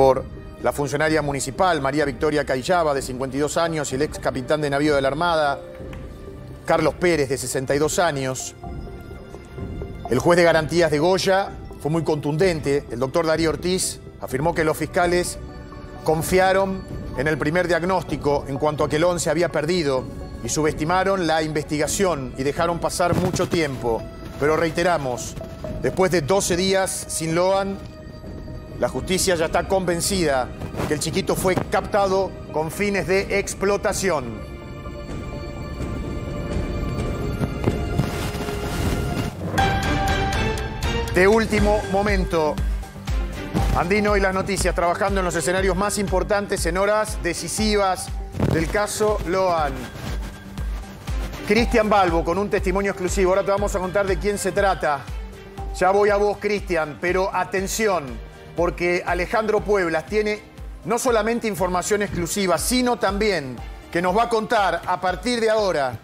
por la funcionaria municipal María Victoria Caillava, de 52 años, y el ex capitán de navío de la Armada, Carlos Pérez, de 62 años. El juez de garantías de Goya fue muy contundente. El doctor Darío Ortiz afirmó que los fiscales confiaron en el primer diagnóstico en cuanto a que Loan se había perdido y subestimaron la investigación y dejaron pasar mucho tiempo. Pero reiteramos, después de 12 días sin Loan, la justicia ya está convencida que el chiquito fue captado con fines de explotación. De último momento, Andino y las noticias trabajando en los escenarios más importantes en horas decisivas del caso Loan. Cristian Balbo con un testimonio exclusivo. Ahora te vamos a contar de quién se trata. Ya voy a vos, Cristian, pero atención, porque Alejandro Puebla tiene no solamente información exclusiva, sino también que nos va a contar a partir de ahora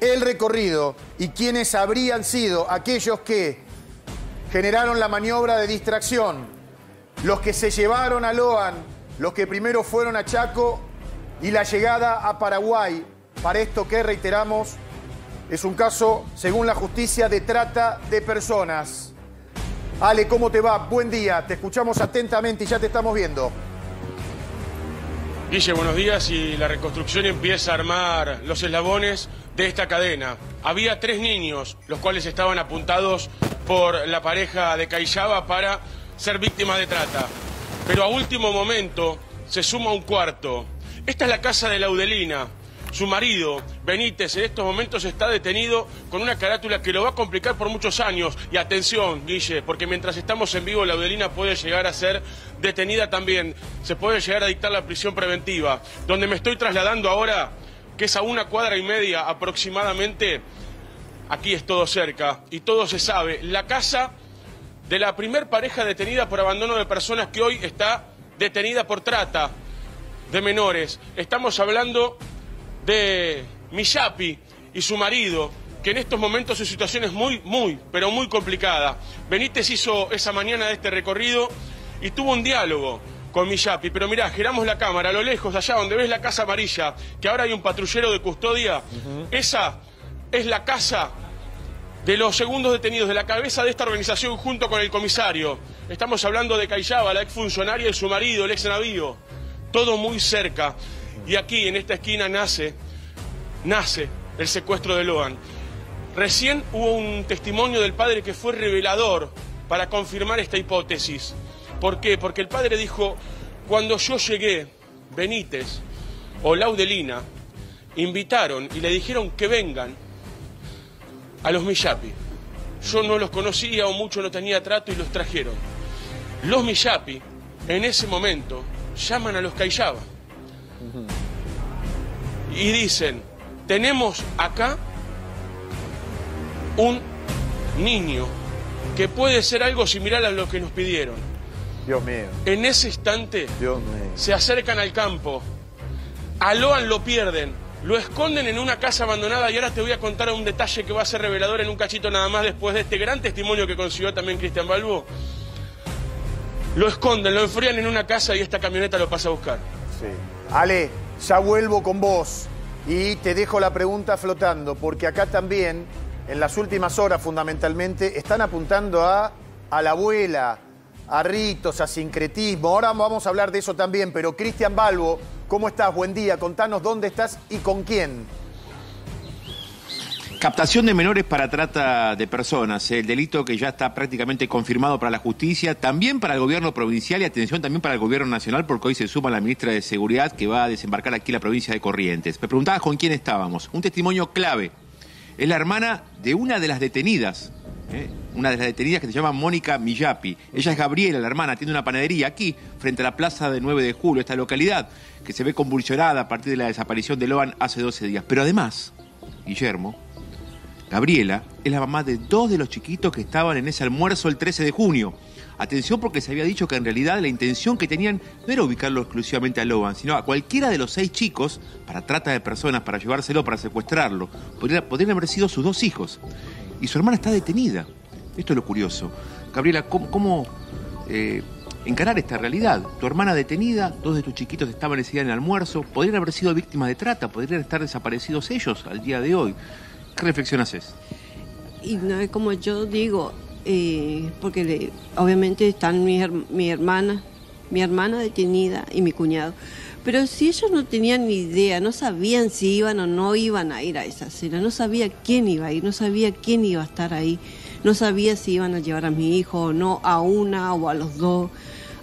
el recorrido y quiénes habrían sido aquellos que generaron la maniobra de distracción, los que se llevaron a Loan, los que primero fueron a Chaco y la llegada a Paraguay. Para esto que, reiteramos, es un caso, según la justicia, de trata de personas. Ale, ¿cómo te va? Buen día, te escuchamos atentamente y ya te estamos viendo. Guille, buenos días. Y la reconstrucción empieza a armar los eslabones de esta cadena. Había 3 niños, los cuales estaban apuntados por la pareja de Caillava para ser víctimas de trata. Pero a último momento se suma un cuarto. Esta es la casa de Laudelina. Su marido, Benítez, en estos momentos está detenido con una carátula que lo va a complicar por muchos años. Y atención, Guille, porque mientras estamos en vivo, Laudelina puede llegar a ser detenida también. Se puede llegar a dictar la prisión preventiva. Donde me estoy trasladando ahora, que es a 1 cuadra y media aproximadamente, aquí es todo cerca y todo se sabe. La casa de la primer pareja detenida por abandono de personas que hoy está detenida por trata de menores. Estamos hablando de Miyapi y su marido, que en estos momentos su situación es muy, muy complicada. Benítez hizo esa mañana de este recorrido y tuvo un diálogo con Miyapi. Pero mirá, giramos la cámara, a lo lejos, allá donde ves la casa amarilla, que ahora hay un patrullero de custodia, esa es la casa de los segundos detenidos, de la cabeza de esta organización junto con el comisario. Estamos hablando de Caillava, la exfuncionaria, y su marido, el ex navío. Todo muy cerca. Y aquí, en esta esquina, nace el secuestro de Loan. Recién hubo un testimonio del padre que fue revelador para confirmar esta hipótesis. ¿Por qué? Porque el padre dijo, cuando yo llegué, Benítez o Laudelina invitaron y le dijeron que vengan a los Miyapi. Yo no los conocía o mucho no tenía trato y los trajeron. Los Miyapi, en ese momento, llaman a los Caillava. Y dicen, tenemos acá un niño que puede ser algo similar a lo que nos pidieron. Dios mío. En ese instante, Dios mío, se acercan al campo, a Loan lo pierden, lo esconden en una casa abandonada. Y ahora te voy a contar un detalle que va a ser revelador en un cachito nada más, después de este gran testimonio que consiguió también Cristian Balbo. Lo esconden, lo enfrían en una casa y esta camioneta lo pasa a buscar. Sí. Ale, ya vuelvo con vos y te dejo la pregunta flotando, porque acá también, en las últimas horas fundamentalmente, están apuntando a la abuela, a ritos, a sincretismo. Ahora vamos a hablar de eso también, pero Cristian Balbo, ¿cómo estás? Buen día, contanos dónde estás y con quién. Captación de menores para trata de personas, el delito que ya está prácticamente confirmado para la justicia, también para el gobierno provincial y atención también para el gobierno nacional, porque hoy se suma la ministra de Seguridad que va a desembarcar aquí en la provincia de Corrientes. Me preguntabas con quién estábamos. Un testimonio clave. Es la hermana de una de las detenidas, una de las detenidas que se llama Mónica Millapi. Ella es Gabriela, la hermana, tiene una panadería aquí, frente a la plaza de 9 de julio, esta localidad, que se ve convulsionada a partir de la desaparición de Loan hace 12 días. Pero además, Guillermo, Gabriela es la mamá de 2 de los chiquitos que estaban en ese almuerzo el 13 de junio. Atención, porque se había dicho que en realidad la intención que tenían no era ubicarlo exclusivamente a Loan, sino a cualquiera de los 6 chicos para trata de personas, para llevárselo, para secuestrarlo. Podrían haber sido sus 2 hijos. Y su hermana está detenida. Esto es lo curioso. Gabriela, ¿cómo encarar esta realidad. Tu hermana detenida, dos de tus chiquitos estaban ese día en el almuerzo, podrían haber sido víctimas de trata, podrían estar desaparecidos ellos al día de hoy. ¿Qué reflexión haces? Y no es como yo digo, porque obviamente están mi hermana detenida y mi cuñado. Pero si ellos no tenían ni idea, no sabían si iban o no iban a ir a esa cena, no sabía quién iba a ir, no sabía quién iba a estar ahí, no sabía si iban a llevar a mi hijo o no, a una o a los dos.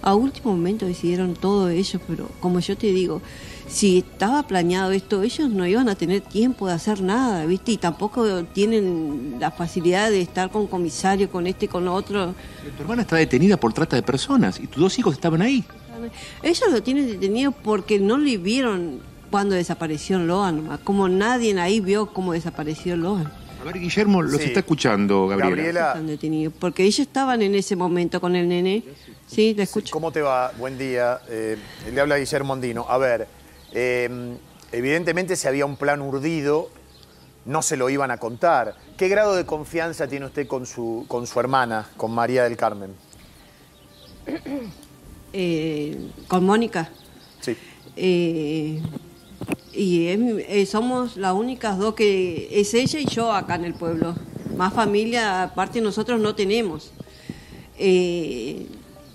A último momento decidieron todo ellos, pero como yo te digo, si estaba planeado esto, ellos no iban a tener tiempo de hacer nada, ¿viste? Y tampoco tienen la facilidad de estar con comisario, con este, con lo otro. Pero tu hermana está detenida por trata de personas y tus dos hijos estaban ahí. Ellos lo tienen detenido porque no le vieron cuando desapareció Loan, como nadie ahí vio cómo desapareció Loan. A ver, Guillermo, los está escuchando, Gabriela. Están detenidos porque ellos estaban en ese momento con el nene. Sí, te escucho. Sí, ¿cómo te va? Buen día. Le habla Guillermo Andino. A ver, evidentemente si había un plan urdido, no se lo iban a contar. ¿Qué grado de confianza tiene usted con su hermana, con María del Carmen? Con Mónica. Sí. Y somos las únicas dos que es ella y yo acá en el pueblo. Más familia, aparte nosotros no tenemos.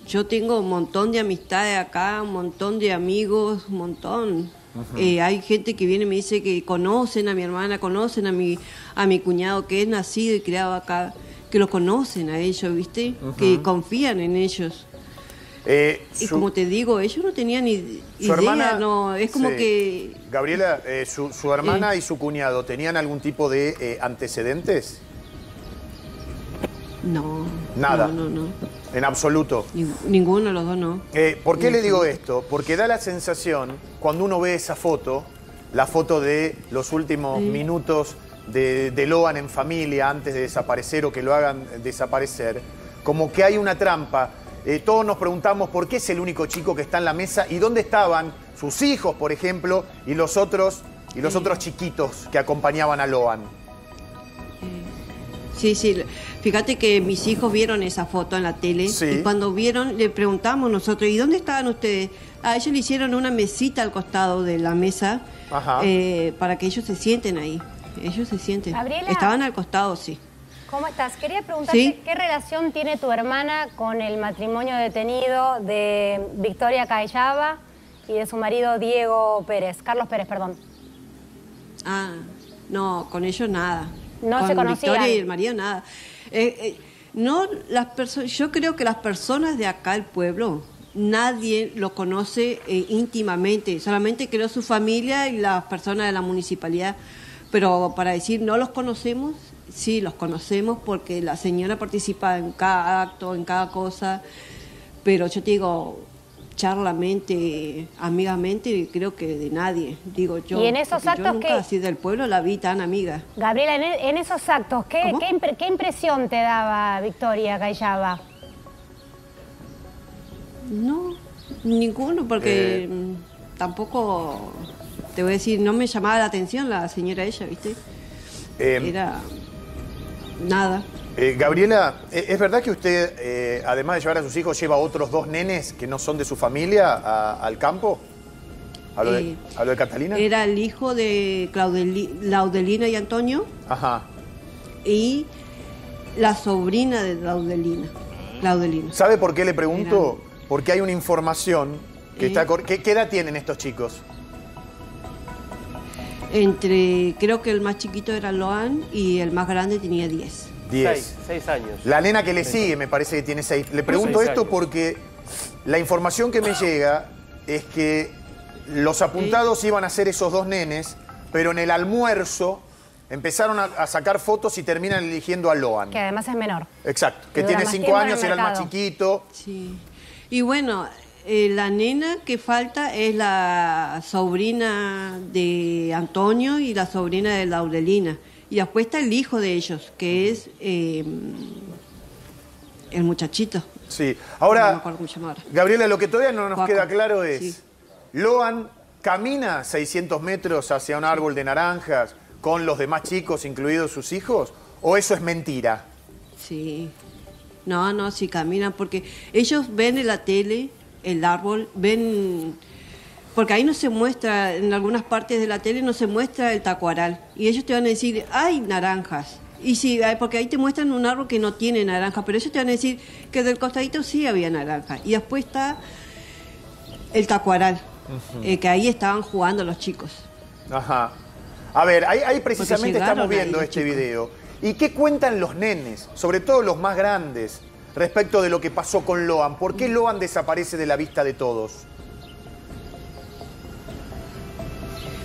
Yo tengo un montón de amistades acá, un montón de amigos, un montón. Uh-huh. Hay gente que viene y me dice que conocen a mi hermana, conocen a mi cuñado que es nacido y criado acá, que lo conocen a ellos, ¿viste? Uh-huh. Que confían en ellos. Y como te digo, ellos no tenían ni idea, hermana, no, es como que... Gabriela, su hermana y su cuñado, ¿tenían algún tipo de antecedentes? No. Nada. No. En absoluto. Ninguno de los dos, no. ¿Por qué le digo esto? Porque da la sensación, cuando uno ve esa foto, la foto de los últimos minutos de Loan en familia antes de desaparecer o que lo hagan desaparecer, como que hay una trampa. Todos nos preguntamos por qué es el único chico que está en la mesa y dónde estaban sus hijos, por ejemplo, y los otros chiquitos que acompañaban a Loan. Sí. Fíjate que mis hijos vieron esa foto en la tele y cuando vieron le preguntamos nosotros, ¿y dónde estaban ustedes? A ellos le hicieron una mesita al costado de la mesa para que ellos se sienten ahí. Ellos se sienten. Gabriela. Estaban al costado, sí. ¿Cómo estás? Quería preguntarte qué relación tiene tu hermana con el matrimonio detenido de Victoria Caillava y de su marido Diego Pérez, Carlos Pérez, perdón. Ah, no, con ellos nada. No con se conocían. Victoria y el marido nada. No, yo creo que las personas de acá del pueblo, nadie lo conoce íntimamente, solamente creo su familia y las personas de la municipalidad. Pero para decir no los conocemos... Sí, los conocemos porque la señora participa en cada acto, en cada cosa, pero yo te digo, charlamente, amigamente, creo que de nadie, digo yo. ¿Y en esos actos yo nunca así del pueblo la vi tan amiga. Gabriela, en esos actos, ¿qué impresión te daba Victoria Caillava? No, ninguno, porque tampoco, te voy a decir, no me llamaba la atención la señora ella, ¿viste? Era... Nada. Gabriela, ¿es verdad que usted, además de llevar a sus hijos, lleva a otros dos nenes que no son de su familia al campo? ¿Hablo de Catalina? Era el hijo de Laudelina y Antonio. Ajá. Y la sobrina de Laudelina. ¿Sabe por qué le pregunto? Porque hay una información que está... ¿Qué edad tienen estos chicos? Creo que el más chiquito era Loan y el más grande tenía 10. 6 años. La nena que le sigue me parece que tiene 6. Le pregunto esto porque la información que me llega es que los apuntados iban a ser esos dos nenes, pero en el almuerzo empezaron a sacar fotos y terminan eligiendo a Loan. Que además es menor. Exacto, que tiene 5 años, era el más chiquito. Sí. Y bueno... la nena que falta es la sobrina de Antonio y la sobrina de Laudelina. Y después está el hijo de ellos, que es el muchachito. Sí. Ahora, no, Gabriela, lo que todavía no nos queda claro es... Sí. Loan camina 600 metros hacia un árbol de naranjas con los demás chicos, incluidos sus hijos, ¿o eso es mentira? Sí. No, no, sí caminan, porque ellos ven en la tele, el árbol, ven... Porque ahí no se muestra, en algunas partes de la tele no se muestra el tacuaral. Y ellos te van a decir, hay naranjas. Y sí, porque ahí te muestran un árbol que no tiene naranjas, pero ellos te van a decir que del costadito sí había naranjas. Y después está el tacuaral, uh-huh, que ahí estaban jugando los chicos. Ajá. A ver, ahí precisamente estamos viendo este video. ¿Y qué cuentan los nenes, sobre todo los más grandes, respecto de lo que pasó con Loan? ¿Por qué Loan desaparece de la vista de todos?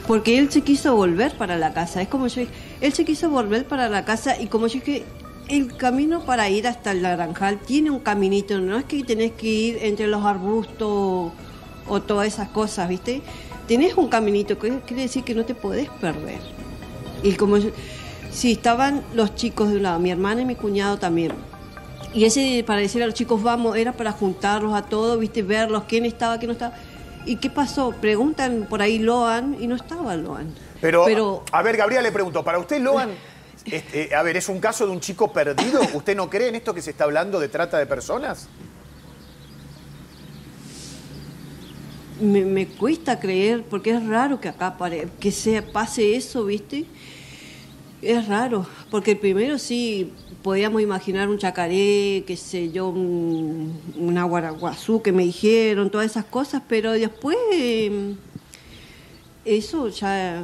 Porque él se quiso volver para la casa. Es como yo dije, él se quiso volver para la casa y como yo dije, el camino para ir hasta el naranjal tiene un caminito. No es que tenés que ir entre los arbustos o todas esas cosas, ¿viste? Tenés un caminito, que quiere decir que no te podés perder. Y como yo, sí, estaban los chicos de un lado, mi hermana y mi cuñado también. Y ese para decir a los chicos, vamos, era para juntarlos a todos, ¿viste? Verlos, quién estaba, quién no estaba. ¿Y qué pasó? Preguntan por ahí Loan y no estaba Loan. Pero a ver, Gabriela le pregunto, ¿para usted Loan, a ver, es un caso de un chico perdido? ¿Usted no cree en esto que se está hablando de trata de personas? Me cuesta creer, porque es raro que acá que se pase eso, ¿viste? Es raro, porque el primero sí podíamos imaginar un chacaré, qué sé yo, una guaraguazú que me dijeron, todas esas cosas, pero después eso ya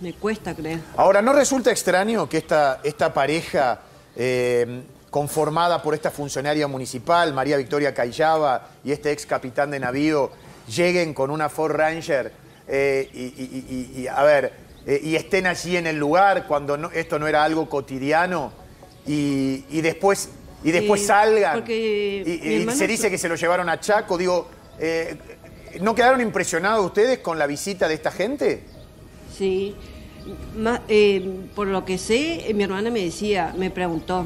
me cuesta creer. Ahora, ¿no resulta extraño que esta pareja conformada por esta funcionaria municipal, María Victoria Caillava, y este ex capitán de navío, lleguen con una Ford Ranger y estén allí en el lugar cuando no, esto no era algo cotidiano y después salgan y se dice que se lo llevaron a Chaco? Digo, ¿no quedaron impresionados ustedes con la visita de esta gente? Sí, por lo que sé, mi hermana me decía, me preguntó,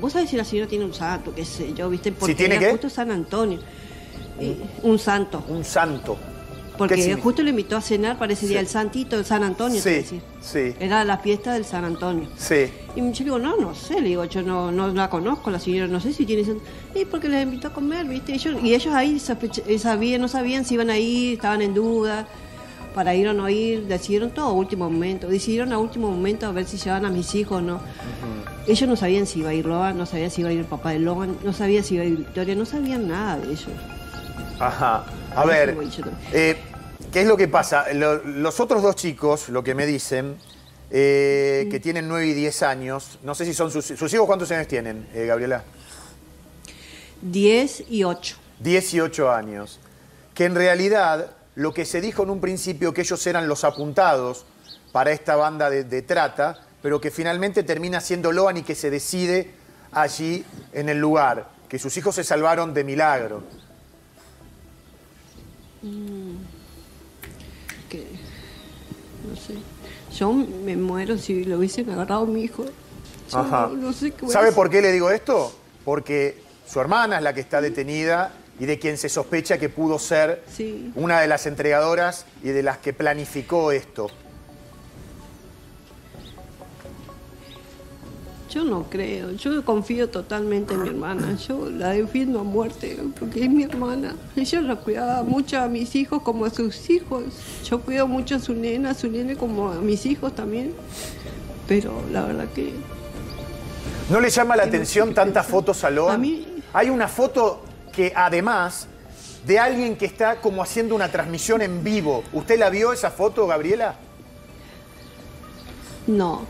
¿vos sabés si la señora tiene un santo? ¿Qué sé yo? ¿Viste? Porque ¿si tiene era qué? Justo San Antonio. Un santo. Un santo. Porque justo le invitó a cenar para ese día, el santito, el San Antonio, sí, decir. Sí. Era la fiesta del San Antonio. Sí. Y yo le digo, no sé, le digo, yo no la conozco, la señora, no sé si tiene santo. Y porque les invitó a comer, ¿viste? Y ellos ahí no sabían si iban a ir, estaban en duda, para ir o no ir, decidieron todo a último momento. Decidieron a último momento a ver si llevaban a mis hijos o no. Uh-huh. Ellos no sabían si iba a ir Loan, no sabían si iba a ir el papá de Loan, no sabían si iba a ir Victoria, no sabían nada de ellos. Ajá. A ver, ¿qué es lo que pasa? Los otros dos chicos, lo que me dicen, que tienen 9 y 10 años, no sé si son sus hijos, ¿cuántos años tienen, Gabriela? 10 y 8. 18 años. Que en realidad, lo que se dijo en un principio, que ellos eran los apuntados para esta banda de trata, pero que finalmente termina siendo Loan y que se decide allí en el lugar, que sus hijos se salvaron de milagro. Que no sé, yo me muero si lo hubiesen agarrado a mi hijo. Ajá. No sé qué. ¿Sabe por qué le digo esto? Porque su hermana es la que está detenida y de quien se sospecha que pudo ser, sí, una de las entregadoras y de las que planificó esto. Yo no creo, yo confío totalmente en mi hermana, yo la defiendo a muerte, porque es mi hermana. Ella la cuidaba mucho a mis hijos como a sus hijos. Yo cuido mucho a su nene como a mis hijos también, pero la verdad que... ¿No le llama la atención tantas fotos a Loan? A mí... Hay una foto que además de alguien que está como haciendo una transmisión en vivo. ¿Usted la vio esa foto, Gabriela? No.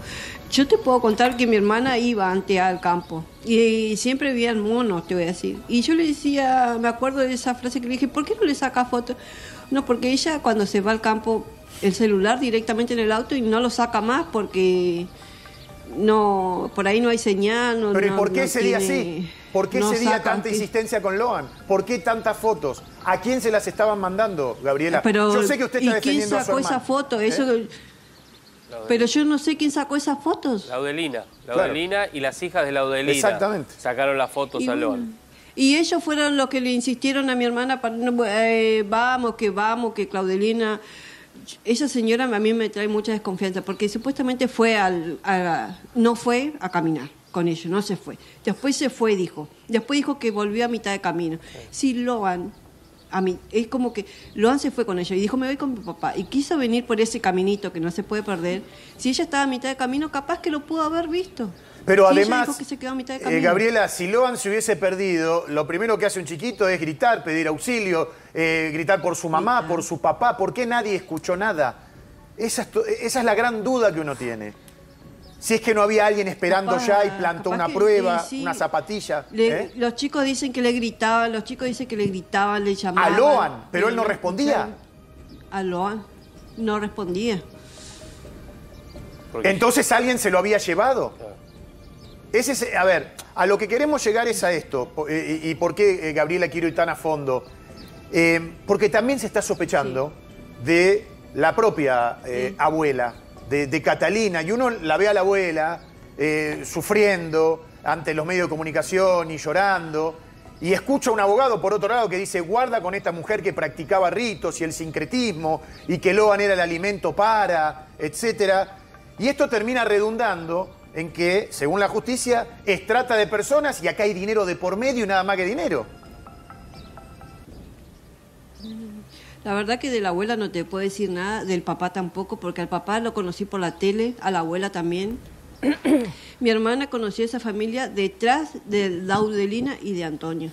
Yo te puedo contar que mi hermana iba antes al campo y siempre veían monos, te voy a decir. Y yo le decía, me acuerdo de esa frase que le dije, ¿por qué no le sacas fotos? No, porque ella cuando se va al campo, el celular directamente en el auto y no lo saca más porque no, por ahí no hay señal. No, pero ¿y por qué ese día sí? ¿Por qué ese día tanta insistencia con Loan? ¿Por qué tantas fotos? ¿A quién se las estaban mandando, Gabriela? Pero, yo sé que usted está defendiendo a su hermana. ¿Y quién sacó esa foto? ¿Eh? Eso... Laudelina. Pero yo no sé quién sacó esas fotos. Laudelina claro. Y las hijas de Laudelina. Exactamente. Sacaron las fotos a Loan. Y ellos fueron los que le insistieron a mi hermana, para, vamos, que Laudelina... Esa señora a mí me trae mucha desconfianza, porque supuestamente no fue a caminar. con ellos, no se fue. Después se fue, dijo. Después dijo que volvió a mitad de camino. Sí, Loan, a mí, es como que Loan se fue con ellos y dijo, me voy con mi papá. Y quiso venir por ese caminito que no se puede perder. Si ella estaba a mitad de camino, capaz que lo pudo haber visto. Pero sí, además, dijo que se quedó a mitad de camino. Gabriela, si Loan se hubiese perdido, lo primero que hace un chiquito es gritar, pedir auxilio, gritar por su mamá, por su papá. ¿Por qué nadie escuchó nada? Esa es la gran duda que uno tiene. Si es que no había alguien esperando ya y plantó una prueba, una zapatilla. Los chicos dicen que le gritaban, le llamaban. A Loan, pero él no respondía. A Loan no respondía. Entonces alguien se lo había llevado. Ese es, a ver, a lo que queremos llegar es a esto. ¿Y por qué, Gabriela, quiero ir tan a fondo? Porque también se está sospechando de la propia abuela de Catalina, y uno la ve a la abuela sufriendo ante los medios de comunicación y llorando, y escucha a un abogado por otro lado que dice, guarda con esta mujer que practicaba ritos y el sincretismo, y que Loan era el alimento para, etc. Y esto termina redundando en que, según la justicia, es trata de personas, y acá hay dinero de por medio y nada más que dinero. La verdad que de la abuela no te puedo decir nada, del papá tampoco, porque al papá lo conocí por la tele, a la abuela también. Mi hermana conoció a esa familia detrás de Laudelina y de Antonio.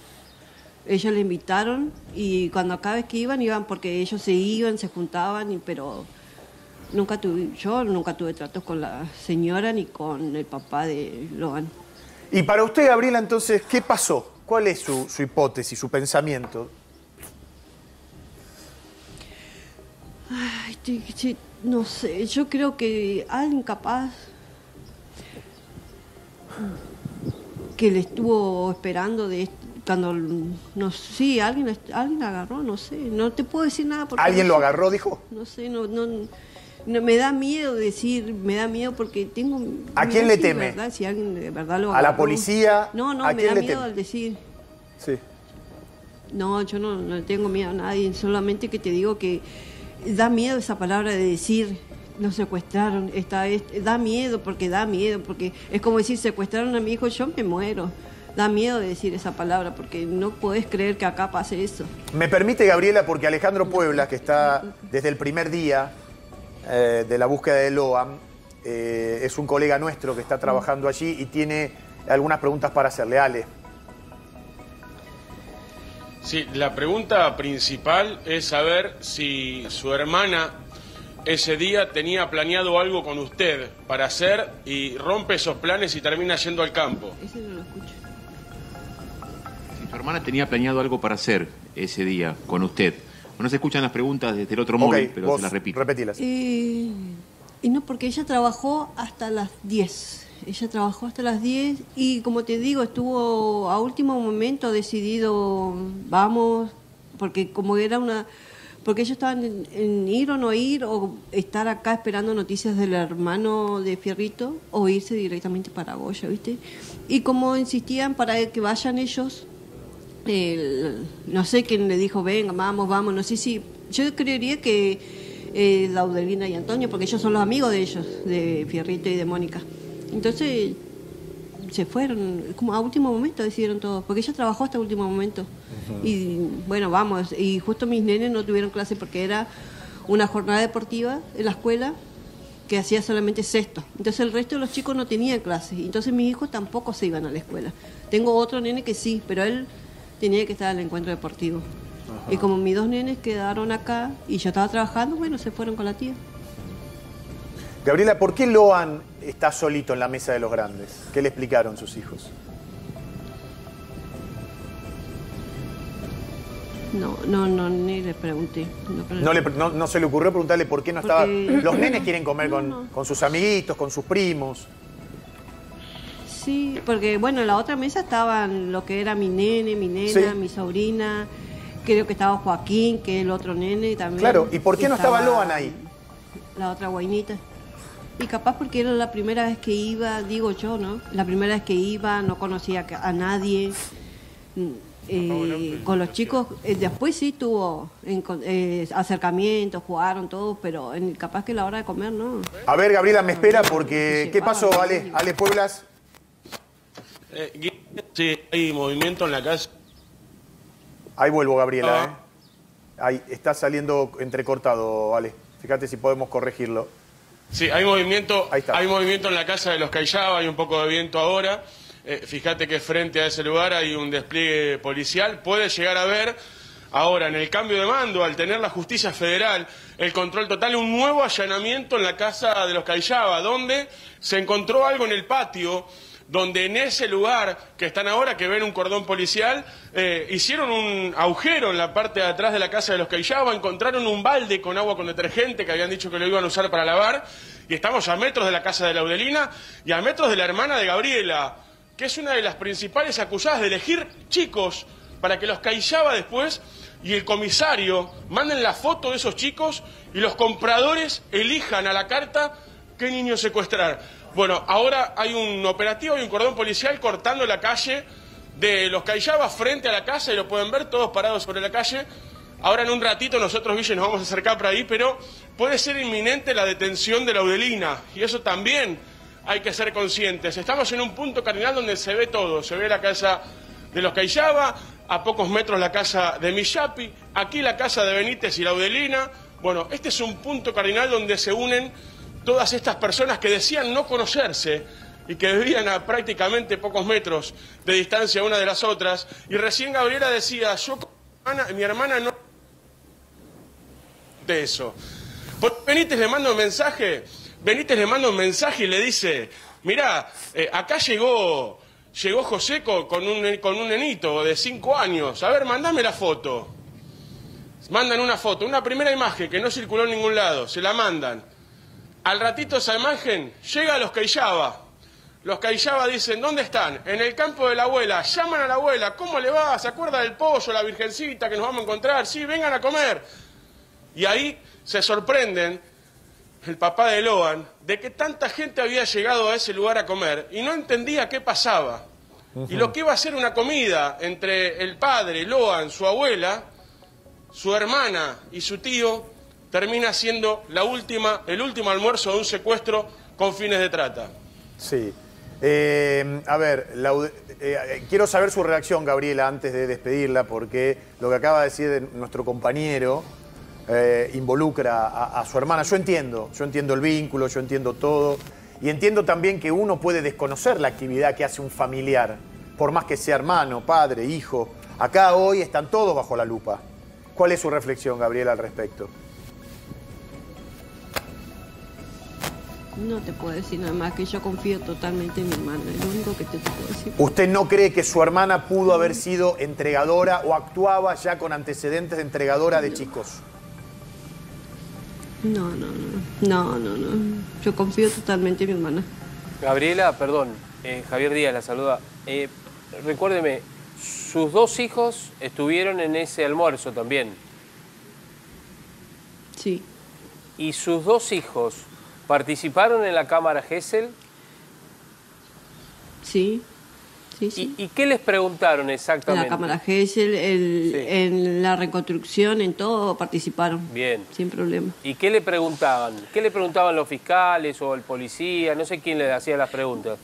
Ellos le invitaron y cuando cada vez que iban porque ellos se iban, se juntaban, pero nunca tuve, yo nunca tuve tratos con la señora ni con el papá de Loan. Y para usted, Gabriela, entonces, ¿qué pasó? ¿Cuál es su hipótesis, su pensamiento? Ay, no sé, yo creo que alguien capaz que le estuvo esperando de cuando, no sé, alguien la agarró, no sé, no te puedo decir nada. Porque ¿alguien lo agarró, dijo? No sé, no me da miedo decir, me da miedo porque tengo... ¿A quién le teme? ¿Verdad? Si alguien de verdad lo agarró. ¿A la policía? No, me da miedo al decir. Sí. No, yo no tengo miedo a nadie, solamente que te digo que da miedo esa palabra de decir, nos secuestraron, da miedo porque es como decir, secuestraron a mi hijo, yo me muero. Da miedo de decir esa palabra porque no podés creer que acá pase eso. Me permite, Gabriela, porque Alejandro Puebla, que está desde el primer día de la búsqueda de Loan, es un colega nuestro que está trabajando allí y tiene algunas preguntas para hacerle. Ale. Sí, la pregunta principal es saber si su hermana ese día tenía planeado algo con usted para hacer y rompe esos planes y termina yendo al campo. Ese no lo escucho. Si su hermana tenía planeado algo para hacer ese día con usted. No se escuchan las preguntas desde el otro móvil, pero se las repito. Repetílas. Y no, porque ella trabajó hasta las 10. Ella trabajó hasta las 10 y, como te digo, estuvo a último momento decidido, vamos, porque como era una... Porque ellos estaban en ir o no ir, o estar acá esperando noticias del hermano de Fierrito, o irse directamente para Goya, ¿viste? Y como insistían para que vayan ellos, no sé quién le dijo, venga, vamos, no sé si... Yo creería que Laudelina y Antonio, porque ellos son los amigos de ellos, de Fierrito y de Mónica. Entonces se fueron, como a último momento decidieron todo, porque ella trabajó hasta último momento. Uh-huh. Y bueno, vamos, y justo mis nenes no tuvieron clase porque era una jornada deportiva en la escuela que hacía solamente sexto. Entonces el resto de los chicos no tenían clases, entonces mis hijos tampoco se iban a la escuela. Tengo otro nene que sí, pero él tenía que estar al encuentro deportivo. Uh-huh. Y como mis dos nenes quedaron acá y yo estaba trabajando, bueno, se fueron con la tía. Gabriela, ¿por qué Loan está solito en la mesa de los grandes? ¿Qué le explicaron sus hijos? No, ni le pregunté. No se le ocurrió preguntarle por qué no estaba... Los nenes quieren comer con sus amiguitos, con sus primos. Sí, porque bueno, en la otra mesa estaban lo que era mi nene, mi nena, mi sobrina. Creo que estaba Joaquín, que es el otro nene también. Claro, ¿y por qué no estaba Loan ahí? La otra guainita. Y capaz porque era la primera vez que iba, digo yo, ¿no? La primera vez que iba, no conocía a nadie. Con los chicos, después sí tuvo acercamientos, jugaron todos, pero capaz que la hora de comer, ¿no? A ver, Gabriela, me espera porque... ¿Qué pasó, Ale? Ale Pueblas. Sí, hay movimiento en la casa. Ahí vuelvo, Gabriela. Ahí está saliendo entrecortado, Ale. Fíjate si podemos corregirlo. Sí, hay movimiento en la casa de los Caillava, hay un poco de viento ahora. Fíjate que frente a ese lugar hay un despliegue policial. Puede llegar a ver, ahora, en el cambio de mando, al tener la justicia federal, el control total, un nuevo allanamiento en la casa de los Caillava, donde se encontró algo en el patio, donde en ese lugar que están ahora, que ven un cordón policial, hicieron un agujero en la parte de atrás de la casa de los Caillava, encontraron un balde con agua con detergente que habían dicho que lo iban a usar para lavar, y estamos a metros de la casa de Laudelina y a metros de la hermana de Gabriela, que es una de las principales acusadas de elegir chicos para que los Caillava después y el comisario manden la foto de esos chicos y los compradores elijan a la carta qué niño secuestrar. Bueno, ahora hay un operativo y un cordón policial cortando la calle de los Caillava frente a la casa, y lo pueden ver todos parados sobre la calle. Ahora en un ratito nosotros, Guille, nos vamos a acercar para ahí, pero puede ser inminente la detención de Laudelina, y eso también hay que ser conscientes. Estamos en un punto cardinal donde se ve todo, se ve la casa de los Caillava, a pocos metros la casa de Miyapi, aquí la casa de Benítez y Laudelina. Bueno, este es un punto cardinal donde se unen todas estas personas que decían no conocerse y que vivían a prácticamente pocos metros de distancia una de las otras. Y recién Gabriela decía, yo con mi hermana no... de eso. Porque Benítez le manda un mensaje, y le dice, mirá, acá llegó José con un nenito de 5 años, a ver, mandame la foto. Mandan una foto, una primera imagen que no circuló en ningún lado, se la mandan. Al ratito esa imagen llega a los Caillava. Los Caillava dicen, ¿dónde están? En el campo de la abuela. Llaman a la abuela, ¿cómo le va? ¿Se acuerda del pollo, la virgencita que nos vamos a encontrar? Sí, vengan a comer. Y ahí se sorprenden, el papá de Loan, de que tanta gente había llegado a ese lugar a comer y no entendía qué pasaba. Y lo que iba a ser una comida entre el padre, Loan, su abuela, su hermana y su tío, termina siendo el último almuerzo de un secuestro con fines de trata. Sí. A ver, quiero saber su reacción, Gabriela, antes de despedirla, porque lo que acaba de decir nuestro compañero involucra a su hermana. Yo entiendo el vínculo, yo entiendo todo, y entiendo también que uno puede desconocer la actividad que hace un familiar, por más que sea hermano, padre, hijo. Acá hoy están todos bajo la lupa. ¿Cuál es su reflexión, Gabriela, al respecto? No te puedo decir nada más, que yo confío totalmente en mi hermana, es lo único que te puedo decir. ¿Usted no cree que su hermana pudo haber sido entregadora o actuaba ya con antecedentes de entregadora de chicos? No. Yo confío totalmente en mi hermana. Gabriela, perdón, Javier Díaz la saluda. Recuérdeme, sus dos hijos estuvieron en ese almuerzo también. Sí. ¿Y sus dos hijos participaron en la cámara Gesell? Sí. ¿Y qué les preguntaron exactamente? En la cámara Gesell, en la reconstrucción, en todo participaron. Bien. Sin problema. ¿Y qué le preguntaban? ¿Qué le preguntaban los fiscales o el policía? No sé quién les hacía las preguntas.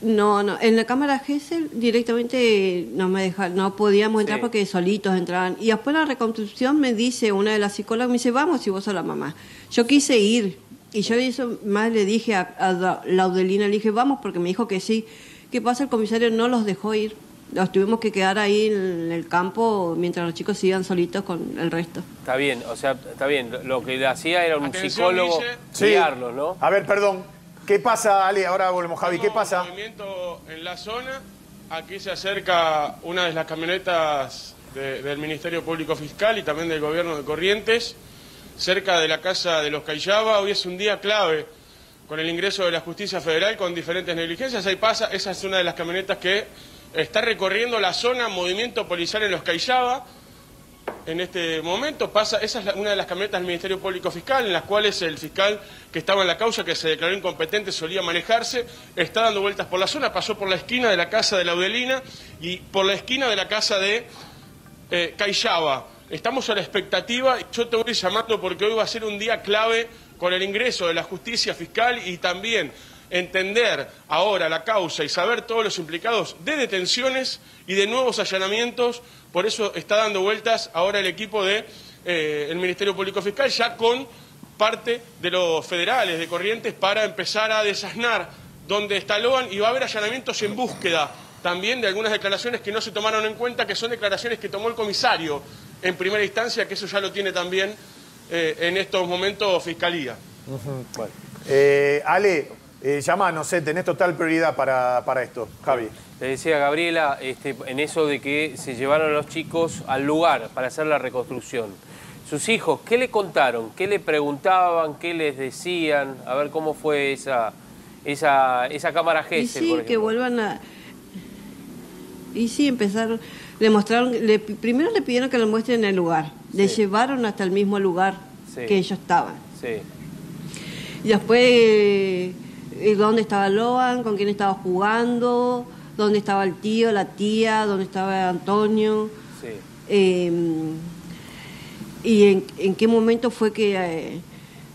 No. En la cámara Gesell directamente no me dejaron, no podíamos entrar porque solitos entraban. Y después en la reconstrucción me dice una de las psicólogas, me dice, vamos si vos sos la mamá. Yo quise ir. Y yo eso más le dije a Laudelina, le dije, vamos, porque me dijo que sí. ¿Qué pasa? El comisario no los dejó ir. Los tuvimos que quedar ahí en el campo mientras los chicos sigan solitos con el resto. Está bien, o sea, está bien. Lo que le hacía era un psicólogo guiarlos, ¿no? A ver, perdón. ¿Qué pasa, Ale? Ahora volvemos, Javi. ¿Qué pasa? Movimiento en la zona. Aquí se acerca una de las camionetas del Ministerio Público Fiscal y también del Gobierno de Corrientes, cerca de la casa de los Caillava. Hoy es un día clave con el ingreso de la justicia federal, con diferentes negligencias. Ahí pasa, esa es una de las camionetas que está recorriendo la zona, movimiento policial en los Caillava. En este momento pasa, esa es una de las camionetas del Ministerio Público Fiscal, en las cuales el fiscal que estaba en la causa, que se declaró incompetente, solía manejarse, está dando vueltas por la zona, pasó por la esquina de la casa de Laudelina y por la esquina de la casa de Caillava. Estamos a la expectativa, yo te voy llamando porque hoy va a ser un día clave con el ingreso de la justicia fiscal y también entender ahora la causa y saber todos los implicados de detenciones y de nuevos allanamientos. Por eso está dando vueltas ahora el equipo del Ministerio Público Fiscal, ya con parte de los federales de Corrientes, para empezar a desasnar donde está Loan, y va a haber allanamientos en búsqueda también de algunas declaraciones que no se tomaron en cuenta, que son declaraciones que tomó el comisario en primera instancia, que eso ya lo tiene también en estos momentos Fiscalía. Bueno. Ale, llamanos, tenés total prioridad para esto, Javi. Te decía Gabriela, en eso de que se llevaron a los chicos al lugar para hacer la reconstrucción. Sus hijos, ¿qué le contaron? ¿Qué le preguntaban? ¿Qué les decían? A ver, ¿cómo fue esa cámara Gesell? Y sí, que vuelvan a... Y sí, empezaron... Le mostraron... Primero le pidieron que lo muestren el lugar. Sí. Le llevaron hasta el mismo lugar, sí, que ellos estaban. Sí. Y después, dónde estaba Loan, con quién estaba jugando, dónde estaba el tío, la tía, dónde estaba Antonio. Sí. Y en qué momento fue que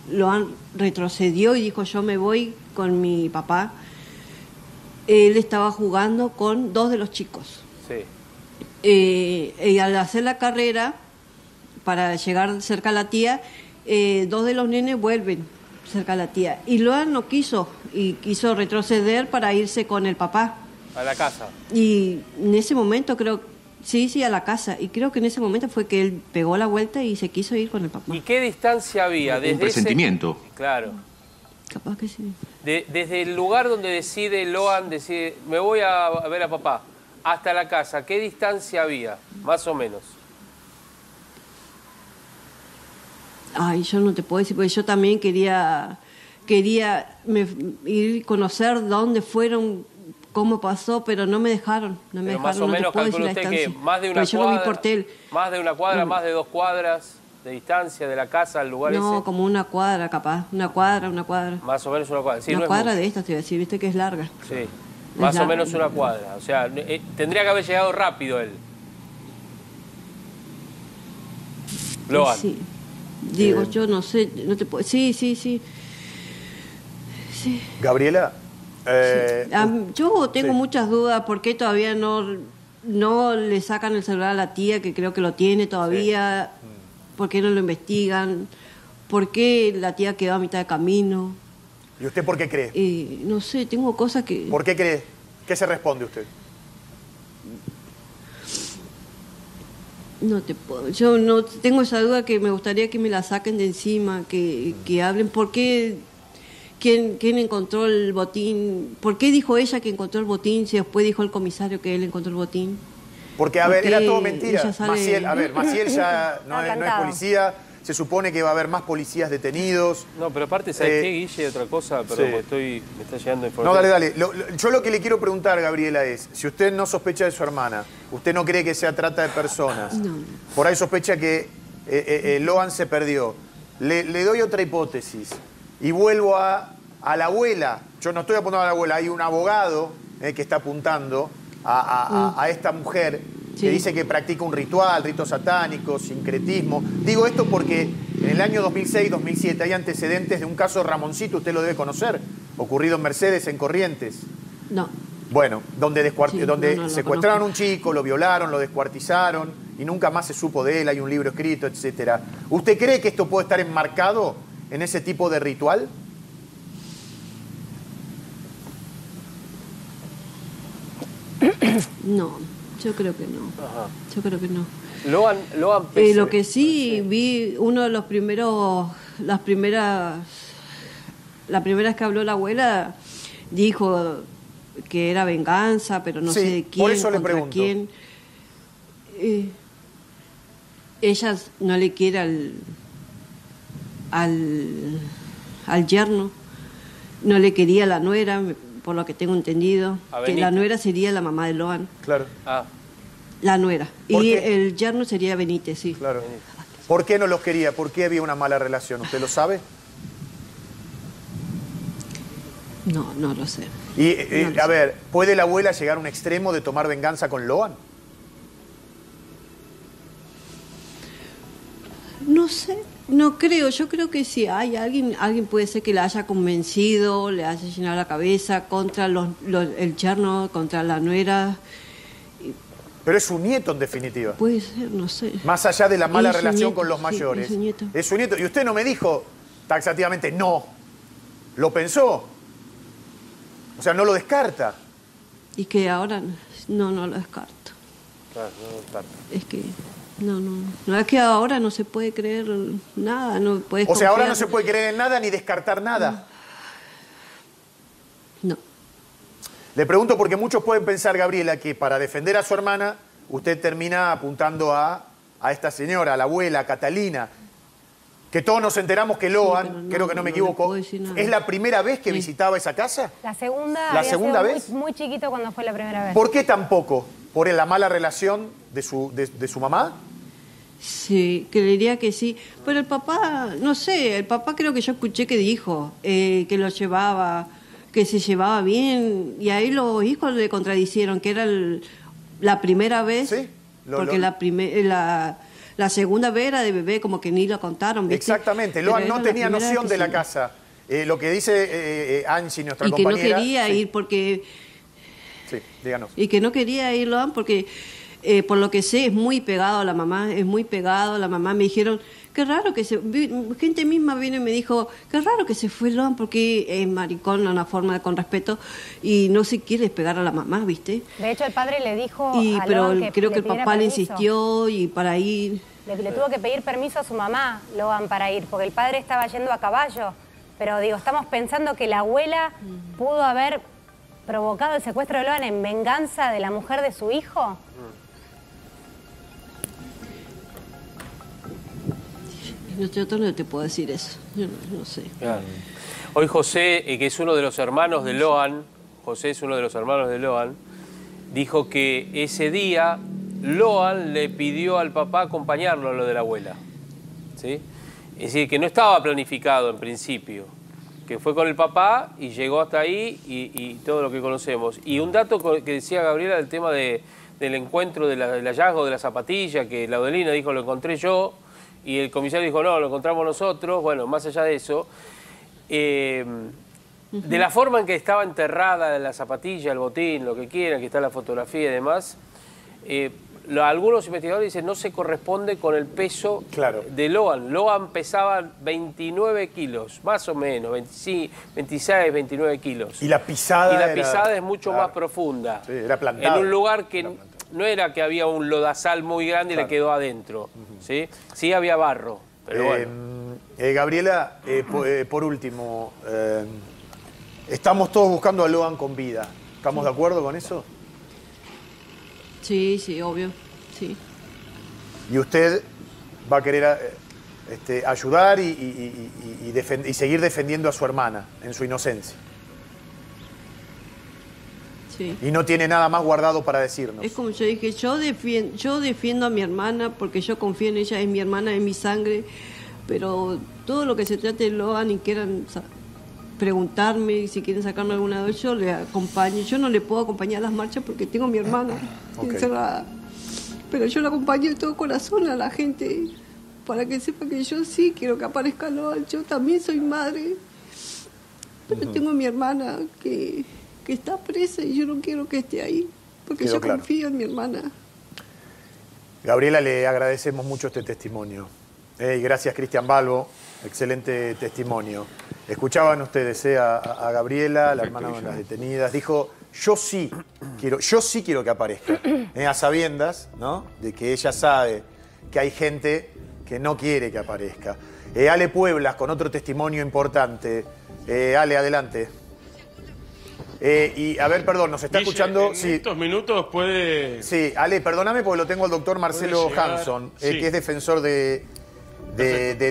Loan retrocedió y dijo, yo me voy con mi papá. Él estaba jugando con dos de los chicos. Sí. Y al hacer la carrera, para llegar cerca a la tía, dos de los nenes vuelven cerca de la tía. Y Loan no quiso, y quiso retroceder para irse con el papá. ¿A la casa? Y en ese momento creo, sí, a la casa. Y creo que en ese momento fue que él pegó la vuelta y se quiso ir con el papá. ¿Y qué distancia había desde un presentimiento? Ese... Claro. Capaz que sí. Desde el lugar donde decide Loan, decide, me voy a ver a papá, hasta la casa, ¿qué distancia había, más o menos? Ay, yo no te puedo decir, porque yo también quería ir a conocer dónde fueron, cómo pasó, pero no me dejaron. No me dejaron, más o menos, calcula usted que más de una cuadra, más de 2 cuadras de distancia de la casa al lugar ese. No, como una cuadra capaz, una cuadra. Más o menos una cuadra. Sí, una cuadra de estas, te iba a decir, viste que es larga. Sí, más o menos una cuadra, o sea, tendría que haber llegado rápido él. Loan. Sí. Digo, yo no sé, no te puedo... Sí. Gabriela. Sí. Yo tengo muchas dudas por qué todavía no le sacan el celular a la tía, que creo que lo tiene todavía. Sí. ¿Por qué no lo investigan? ¿Por qué la tía quedó a mitad de camino? ¿Y usted por qué cree? No sé, tengo cosas que... ¿Por qué cree? ¿Qué se responde usted? No te puedo, yo no tengo esa duda, que me gustaría que me la saquen de encima, que hablen por qué, quién encontró el botín, por qué dijo ella que encontró el botín, si después dijo el comisario que él encontró el botín. Porque, a ver, era todo mentira. Sale... Maciel, a ver, Maciel ya no es policía, se supone que va a haber más policías detenidos. No, pero aparte, ¿sabes qué, Guille? Otra cosa, pero sí, me está llegando información. No, dale. Yo lo que le quiero preguntar, Gabriela, es, si usted no sospecha de su hermana, usted no cree que sea trata de personas, no, por ahí sospecha que Loan se perdió, le doy otra hipótesis y vuelvo a la abuela. Yo no estoy apuntando a la abuela, hay un abogado que está apuntando a esta mujer. Sí. Que dice que practica un ritual, ritos satánicos, sincretismo. Digo esto porque en el año 2006-2007 hay antecedentes de un caso Ramoncito, usted lo debe conocer, ocurrido en Mercedes, en Corrientes. No. Bueno, donde secuestraron a un chico, lo violaron, lo descuartizaron y nunca más se supo de él, hay un libro escrito, etc. ¿Usted cree que esto puede estar enmarcado en ese tipo de ritual? No. Yo creo que no. Ajá. Yo creo que no. Loan lo que sí vi, uno de los primeros, las primeras que habló la abuela, dijo que era venganza, pero no sé de quién, por eso le pregunto. Quién. Ella no le quiere al yerno, no le quería a la nuera, por lo que tengo entendido, que la nuera sería la mamá de Loan. Claro. Ah. La nuera. Y el yerno sería Benítez, sí. Claro. ¿Por qué no los quería? ¿Por qué había una mala relación? ¿Usted lo sabe? No, no lo sé. Y a ver, ¿puede la abuela llegar a un extremo de tomar venganza con Loan? No sé. No creo, yo creo que sí. Hay alguien puede ser que la haya convencido, le haya llenado la cabeza contra el yerno, contra la nuera. Pero es su nieto, en definitiva. Puede ser, no sé. Más allá de la mala relación nieto, con los mayores. Sí, es su nieto. Es su nieto. Y usted no me dijo taxativamente no. ¿Lo pensó? O sea, no lo descarta. Y que ahora no lo descarto. Claro, no lo descarto. Es que... No, es que ahora no se puede creer nada, no puedes confiar. O sea, ahora no se puede creer en nada ni descartar nada. No. Le pregunto porque muchos pueden pensar, Gabriela, que para defender a su hermana usted termina apuntando a esta señora, a la abuela, a Catalina, que todos nos enteramos que Loan, sí, creo que no me equivoco, ¿es la primera vez que visitaba esa casa? La segunda. ¿La segunda vez? Muy chiquito cuando fue la primera vez. ¿Por qué tampoco? ¿Por la mala relación de su mamá? Sí, creería que sí. Pero el papá, no sé, el papá creo que yo escuché que dijo que lo llevaba, que se llevaba bien. Y ahí los hijos le contradicieron, que era la primera vez. Sí. La segunda vez era de bebé, como que ni lo contaron, ¿viste? Exactamente. Loan no tenía noción de la casa. Lo que dice Angie, nuestra compañera. Y que no quería ir porque... Sí, díganos. Y que no quería ir, Loan, porque... por lo que sé, es muy pegado a la mamá, es muy pegado a la mamá. Me dijeron, qué raro que se... Gente misma vino y me dijo, qué raro que se fue Loan, porque es maricón, una forma con respeto, y no se quiere pegar a la mamá, ¿viste? De hecho, el padre le dijo a Loan que creo que el papá le insistió y para ir... Le tuvo que pedir permiso a su mamá, Loan, para ir, porque el padre estaba yendo a caballo. Pero, digo, estamos pensando que la abuela pudo haber provocado el secuestro de Loan en venganza de la mujer de su hijo... Yo no te puedo decir eso, yo no sé. Claro. Hoy José, que es uno de los hermanos de Loan, dijo que ese día Loan le pidió al papá acompañarlo a lo de la abuela. ¿Sí? Es decir, que no estaba planificado en principio, que fue con el papá y llegó hasta ahí y todo lo que conocemos. Y un dato que decía Gabriela del tema del encuentro, del hallazgo de la zapatilla, que Laudelina dijo, lo encontré yo. Y el comisario dijo, no, lo encontramos nosotros. Bueno, más allá de eso, de la forma en que estaba enterrada la zapatilla, el botín, lo que quieran, que está la fotografía y demás, algunos investigadores dicen no se corresponde con el peso de Loan. Loan pesaba 29 kilos, más o menos, 26, 29 kilos. Y la pisada es mucho más profunda. Sí, era plantada. En un lugar que... No era que había un lodazal muy grande y le quedó adentro. ¿Sí? Sí había barro, pero bueno. Gabriela, por último, estamos todos buscando a Loan con vida. ¿Estamos de acuerdo con eso? Sí, sí, obvio. Sí. ¿Y usted va a querer ayudar y seguir defendiendo a su hermana en su inocencia? Sí. Y no tiene nada más guardado para decirnos. Es como yo dije, yo defiendo a mi hermana porque yo confío en ella, es mi hermana, es mi sangre, pero todo lo que se trate de Loan y quieran preguntarme, si quieren sacarme alguna duda, yo le acompaño. Yo no le puedo acompañar a las marchas porque tengo a mi hermana encerrada. Pero yo la acompaño de todo corazón a la gente para que sepa que yo sí quiero que aparezca Loan. Yo también soy madre, pero tengo a mi hermana que está presa y yo no quiero que esté ahí, porque yo confío en mi hermana. Gabriela, le agradecemos mucho este testimonio. Y gracias, Cristian Balbo, excelente testimonio. Escuchaban ustedes a Gabriela, la hermana de las detenidas, dijo, yo sí quiero que aparezca, a sabiendas, ¿no?, de que ella sabe que hay gente que no quiere que aparezca. Ale Puebla, con otro testimonio importante. Ale, adelante. Y a ver, perdón, nos está escuchando. En estos minutos puede... Sí, Ale, perdóname porque lo tengo al doctor Marcelo Hanson, que es defensor de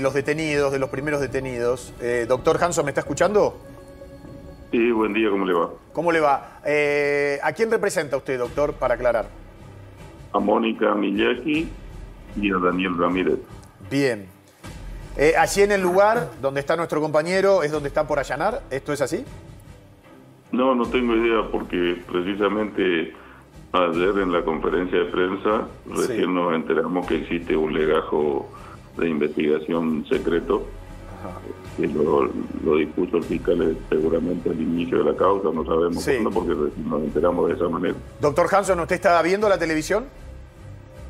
los detenidos, de los primeros detenidos. Doctor Hanson, ¿me está escuchando? Sí, buen día, ¿cómo le va? ¿Cómo le va? ¿A quién representa usted, doctor, para aclarar? A Mónica Millapi y a Daniel Ramírez. Bien. Allí en el lugar donde está nuestro compañero, ¿es donde está por allanar? ¿Esto es así? No, no tengo idea porque precisamente ayer en la conferencia de prensa recién nos enteramos que existe un legajo de investigación secreto, que lo dispuso el fiscal seguramente al inicio de la causa, no sabemos cuándo porque nos enteramos de esa manera. Doctor Hanson, ¿usted está viendo la televisión?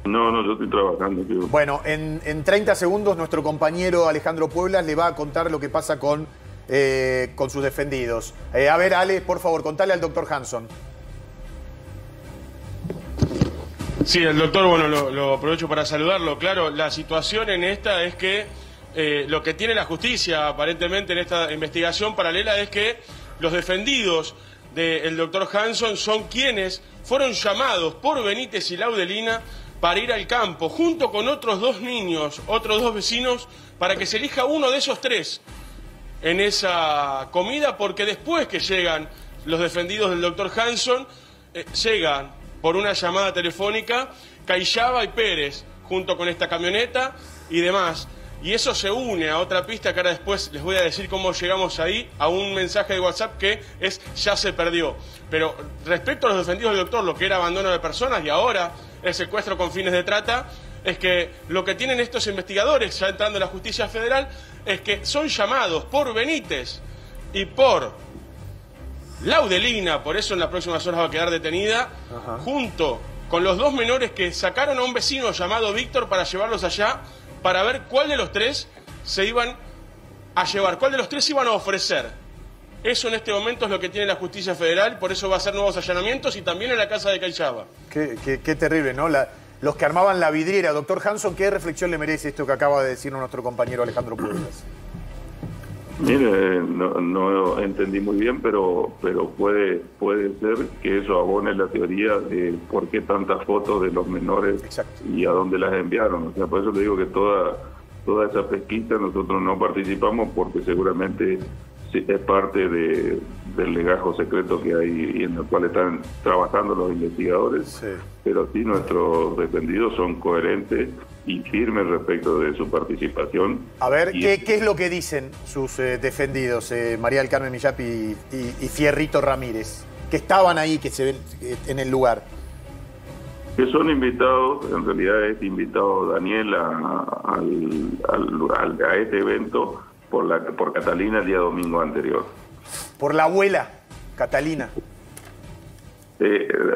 No, no, yo estoy trabajando. Bueno, en 30 segundos nuestro compañero Alejandro Puebla le va a contar lo que pasa con sus defendidos. A ver, Ale, por favor, contale al doctor Hanson. Sí, el doctor, bueno, lo aprovecho para saludarlo. Claro, la situación en esta es que lo que tiene la justicia aparentemente en esta investigación paralela es que los defendidos del doctor Hanson son quienes fueron llamados por Benítez y Laudelina para ir al campo, junto con otros dos niños, otros dos vecinos, para que se elija uno de esos tres en esa comida, porque después que llegan los defendidos del doctor Hanson, llegan por una llamada telefónica Caillava y Pérez, junto con esta camioneta y demás. Y eso se une a otra pista que ahora después les voy a decir cómo llegamos ahí, a un mensaje de WhatsApp que es ya se perdió. Pero respecto a los defendidos del doctor, lo que era abandono de personas y ahora el secuestro con fines de trata, es que lo que tienen estos investigadores, ya entrando en la justicia federal, es que son llamados por Benítez y por Laudelina, por eso en las próximas horas va a quedar detenida, junto con los dos menores que sacaron a un vecino llamado Víctor para llevarlos allá, para ver cuál de los tres se iban a llevar, cuál de los tres iban a ofrecer. Eso en este momento es lo que tiene la justicia federal, por eso va a hacer nuevos allanamientos y también en la casa de Caillava. Qué terrible, ¿no? Los que armaban la vidriera. Doctor Hanson, ¿qué reflexión le merece esto que acaba de decirnos nuestro compañero Alejandro Puebla? Mire, no entendí muy bien, pero puede ser que eso abone la teoría de por qué tantas fotos de los menores. Exacto. Y a dónde las enviaron. O sea, por eso le digo que toda esa pesquisa nosotros no participamos porque seguramente es parte del legajo secreto que hay y en el cual están trabajando los investigadores. Sí. Pero sí, nuestros defendidos son coherentes y firmes respecto de su participación. A ver, ¿qué es lo que dicen sus defendidos, María del Carmen Miyapi y Fierrito Ramírez, que estaban ahí, que se ven en el lugar? Que son invitados, en realidad es invitado Daniel a este evento por Catalina el día domingo anterior. Por la abuela, Catalina.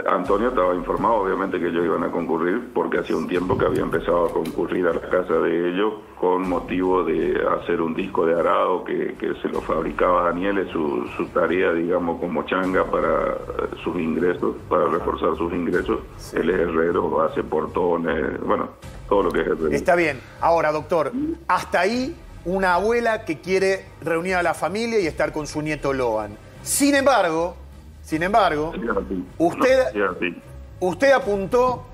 Antonio estaba informado obviamente que ellos iban a concurrir porque hacía un tiempo que había empezado a concurrir a la casa de ellos con motivo de hacer un disco de arado que se lo fabricaba Daniel, es su tarea, digamos, como changa para sus ingresos, para reforzar sus ingresos. Sí. Él es herrero, hace portones, bueno, todo lo que es herrero. Está bien. Ahora, doctor, hasta ahí una abuela que quiere reunir a la familia y estar con su nieto Loan. Sin embargo, usted apuntó,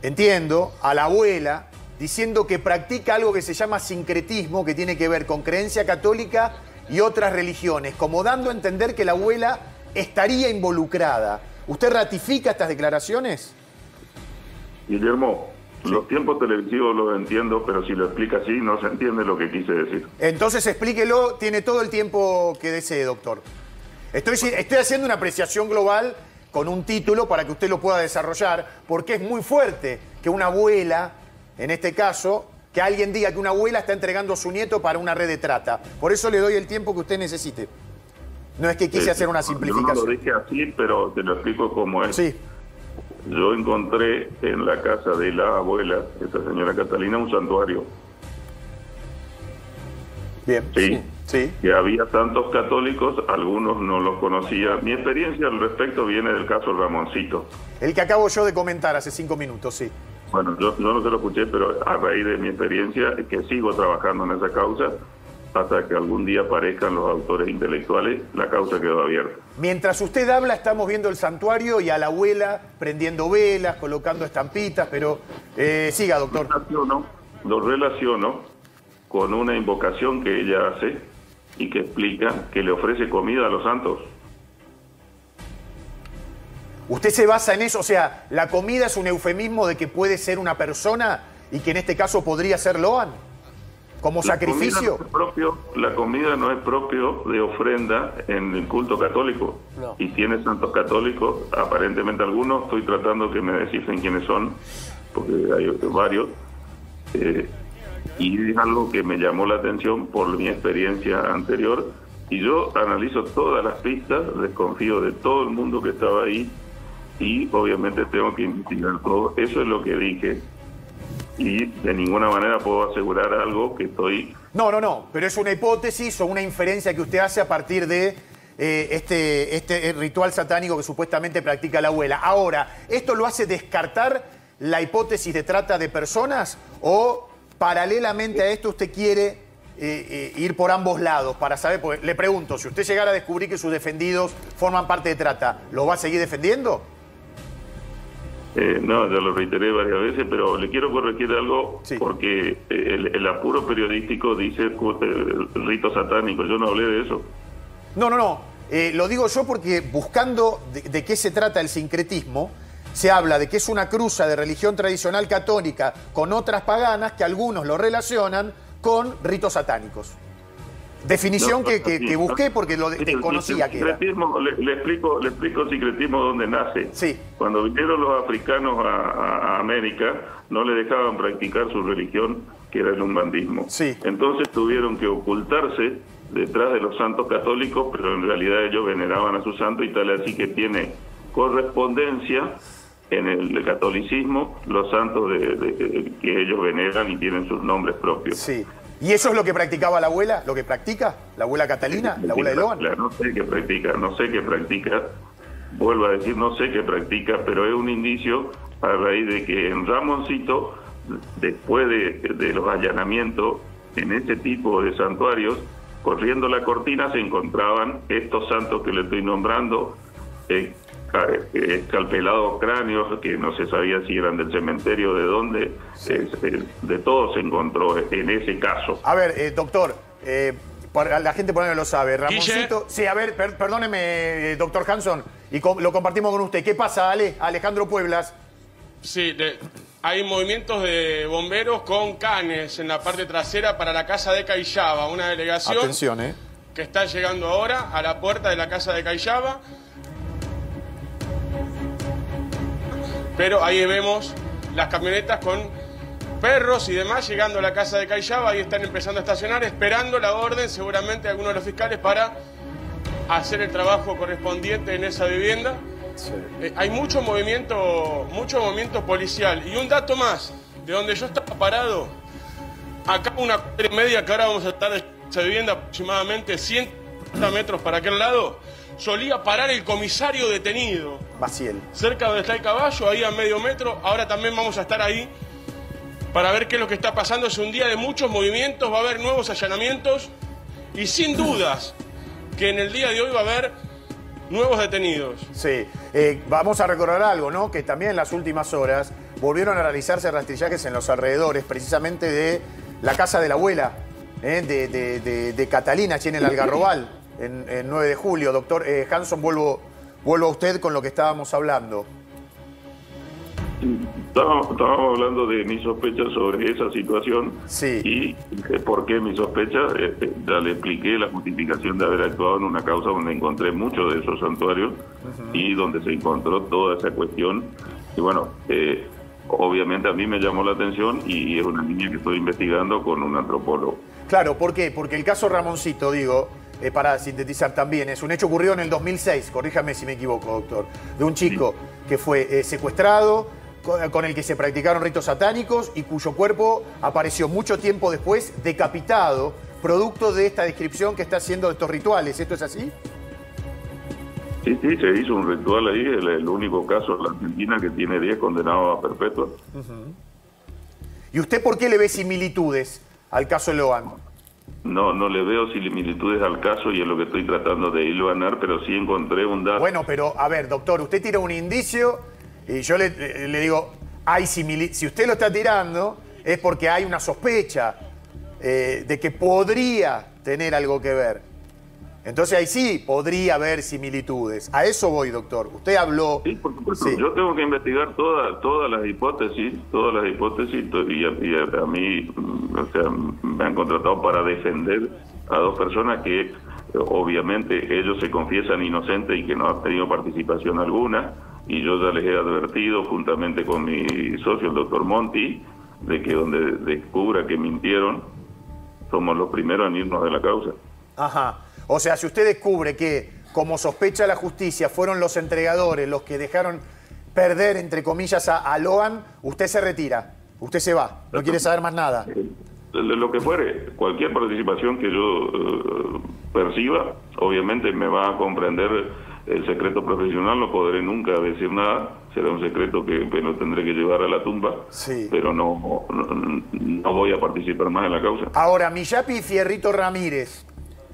entiendo, a la abuela diciendo que practica algo que se llama sincretismo, que tiene que ver con creencia católica y otras religiones, como dando a entender que la abuela estaría involucrada. ¿Usted ratifica estas declaraciones? Guillermo, los tiempos televisivos los entiendo, pero si lo explica así no se entiende lo que quise decir. Entonces explíquelo, tiene todo el tiempo que desee, doctor. Estoy haciendo una apreciación global con un título para que usted lo pueda desarrollar, porque es muy fuerte que una abuela, en este caso, que alguien diga que una abuela está entregando a su nieto para una red de trata. Por eso le doy el tiempo que usted necesite. No es que quise hacer una simplificación. Yo no lo dije así, pero te lo explico como es. Sí. Yo encontré en la casa de la abuela, esa señora Catalina, un santuario. Bien. Sí. Sí. Que había tantos católicos, algunos no los conocía. Mi experiencia al respecto viene del caso Ramoncito. El que acabo yo de comentar hace 5 minutos, sí. Bueno, yo no se lo escuché, pero a raíz de mi experiencia, que sigo trabajando en esa causa, hasta que algún día aparezcan los autores intelectuales, la causa quedó abierta. Mientras usted habla, estamos viendo el santuario y a la abuela prendiendo velas, colocando estampitas, pero siga, doctor. Lo relaciono con una invocación que ella hace y que explica que le ofrece comida a los santos. ¿Usted se basa en eso? O sea, ¿la comida es un eufemismo de que puede ser una persona y que en este caso podría ser Loan? ¿Como sacrificio? La comida no es propio de ofrenda en el culto católico. No. Y tiene santos católicos, aparentemente algunos, estoy tratando que me descifren quiénes son, porque hay varios, y es algo que me llamó la atención por mi experiencia anterior, y yo analizo todas las pistas, desconfío de todo el mundo que estaba ahí y obviamente tengo que investigar todo. Eso es lo que dije y de ninguna manera puedo asegurar algo que estoy... No, pero es una hipótesis o una inferencia que usted hace a partir de este ritual satánico que supuestamente practica la abuela. Ahora, ¿esto lo hace descartar la hipótesis de trata de personas o paralelamente a esto usted quiere ir por ambos lados para saber? Pues, le pregunto, si usted llegara a descubrir que sus defendidos forman parte de trata, ¿lo va a seguir defendiendo? No, ya lo reiteré varias veces, pero le quiero corregir algo, sí, porque el apuro periodístico dice rito satánico. Yo no hablé de eso. No. Lo digo yo porque buscando de qué se trata el sincretismo, se habla de que es una cruza de religión tradicional católica con otras paganas que algunos lo relacionan con ritos satánicos. Definición que busqué porque lo desconocía. Le explico el sincretismo donde nace. Sí. Cuando vinieron los africanos a América, no le dejaban practicar su religión, que era el umbandismo. Sí. Entonces tuvieron que ocultarse detrás de los santos católicos, pero en realidad ellos veneraban a su santo y tal, así que tiene correspondencia en el catolicismo los santos que ellos veneran y tienen sus nombres propios. Sí. ¿Y eso es lo que practicaba la abuela? ¿Lo que practica? ¿La abuela Catalina? ¿La abuela de Loan? No sé qué practica, vuelvo a decir, no sé qué practica, pero es un indicio a raíz de que en Ramoncito, después de los allanamientos en este tipo de santuarios, corriendo la cortina se encontraban estos santos que le estoy nombrando, escalpelados cráneos que no se sabía si eran del cementerio, de dónde, de todo se encontró en ese caso. A ver, doctor, para la gente por ahí no lo sabe, Ramoncito... Sí, a ver, perdóneme, doctor Hanson, y lo compartimos con usted. ¿Qué pasa, Alejandro Pueblas? Sí, hay movimientos de bomberos con canes en la parte trasera para la casa de Caillava, una delegación... Atención, que está llegando ahora a la puerta de la casa de Caillava. Pero ahí vemos las camionetas con perros y demás llegando a la casa de Caillava. Ahí están empezando a estacionar, esperando la orden, seguramente algunos de los fiscales, para hacer el trabajo correspondiente en esa vivienda. Sí. Hay mucho movimiento policial. Y un dato más, de donde yo estaba parado, acá una cuadra y media, que ahora vamos a estar en esa vivienda, aproximadamente 150 metros para aquel lado, solía parar el comisario detenido. Maciel. Cerca donde está el caballo, ahí a medio metro. Ahora también vamos a estar ahí para ver qué es lo que está pasando. Es un día de muchos movimientos, va a haber nuevos allanamientos y sin dudas que en el día de hoy va a haber nuevos detenidos. Sí, vamos a recordar algo, ¿no? Que también en las últimas horas volvieron a realizarse rastrillajes en los alrededores, precisamente de la casa de la abuela, de Catalina, allí en el Algarrobal. En 9 de julio. Doctor Hanson, vuelvo a usted con lo que estábamos hablando. Estábamos hablando de mis sospechas sobre esa situación. Sí. Y por qué mis sospechas, ya le expliqué la justificación de haber actuado en una causa donde encontré muchos de esos santuarios. Uh-huh. Y donde se encontró toda esa cuestión. Y bueno, obviamente a mí me llamó la atención y es una línea que estoy investigando con un antropólogo. Claro, ¿por qué? Porque el caso Ramoncito, digo... para sintetizar también, es un hecho ocurrido en el 2006, corríjame si me equivoco, doctor, de un chico que fue secuestrado, con el que se practicaron ritos satánicos y cuyo cuerpo apareció mucho tiempo después decapitado, producto de esta descripción que está haciendo de estos rituales. ¿Esto es así? Sí, se hizo un ritual ahí, el único caso en la Argentina que tiene 10 condenados a perpetua. Uh-huh. ¿Y usted por qué le ve similitudes al caso Loan? No le veo similitudes al caso y es lo que estoy tratando de hilvanar, pero sí encontré un dato. Bueno, pero a ver, doctor, usted tira un indicio y yo le digo, hay similitudes. Si usted lo está tirando es porque hay una sospecha de que podría tener algo que ver. Entonces ahí sí podría haber similitudes. A eso voy, doctor. Usted habló... Sí, por supuesto. Sí. Yo tengo que investigar todas las hipótesis y a mí, o sea, me han contratado para defender a dos personas que obviamente ellos se confiesan inocentes y que no han tenido participación alguna, y yo ya les he advertido juntamente con mi socio, el doctor Monti, de que donde descubra que mintieron, somos los primeros en irnos de la causa. Ajá. O sea, si usted descubre que, como sospecha la justicia, fueron los entregadores los que dejaron perder, entre comillas, a Loan, usted se retira, usted se va, no quiere saber más nada. Lo que fuere, cualquier participación que yo perciba, obviamente me va a comprender el secreto profesional, no podré nunca decir nada, será un secreto que lo tendré que llevar a la tumba, sí, pero no voy a participar más en la causa. Ahora, Miyapi y Fierrito Ramírez,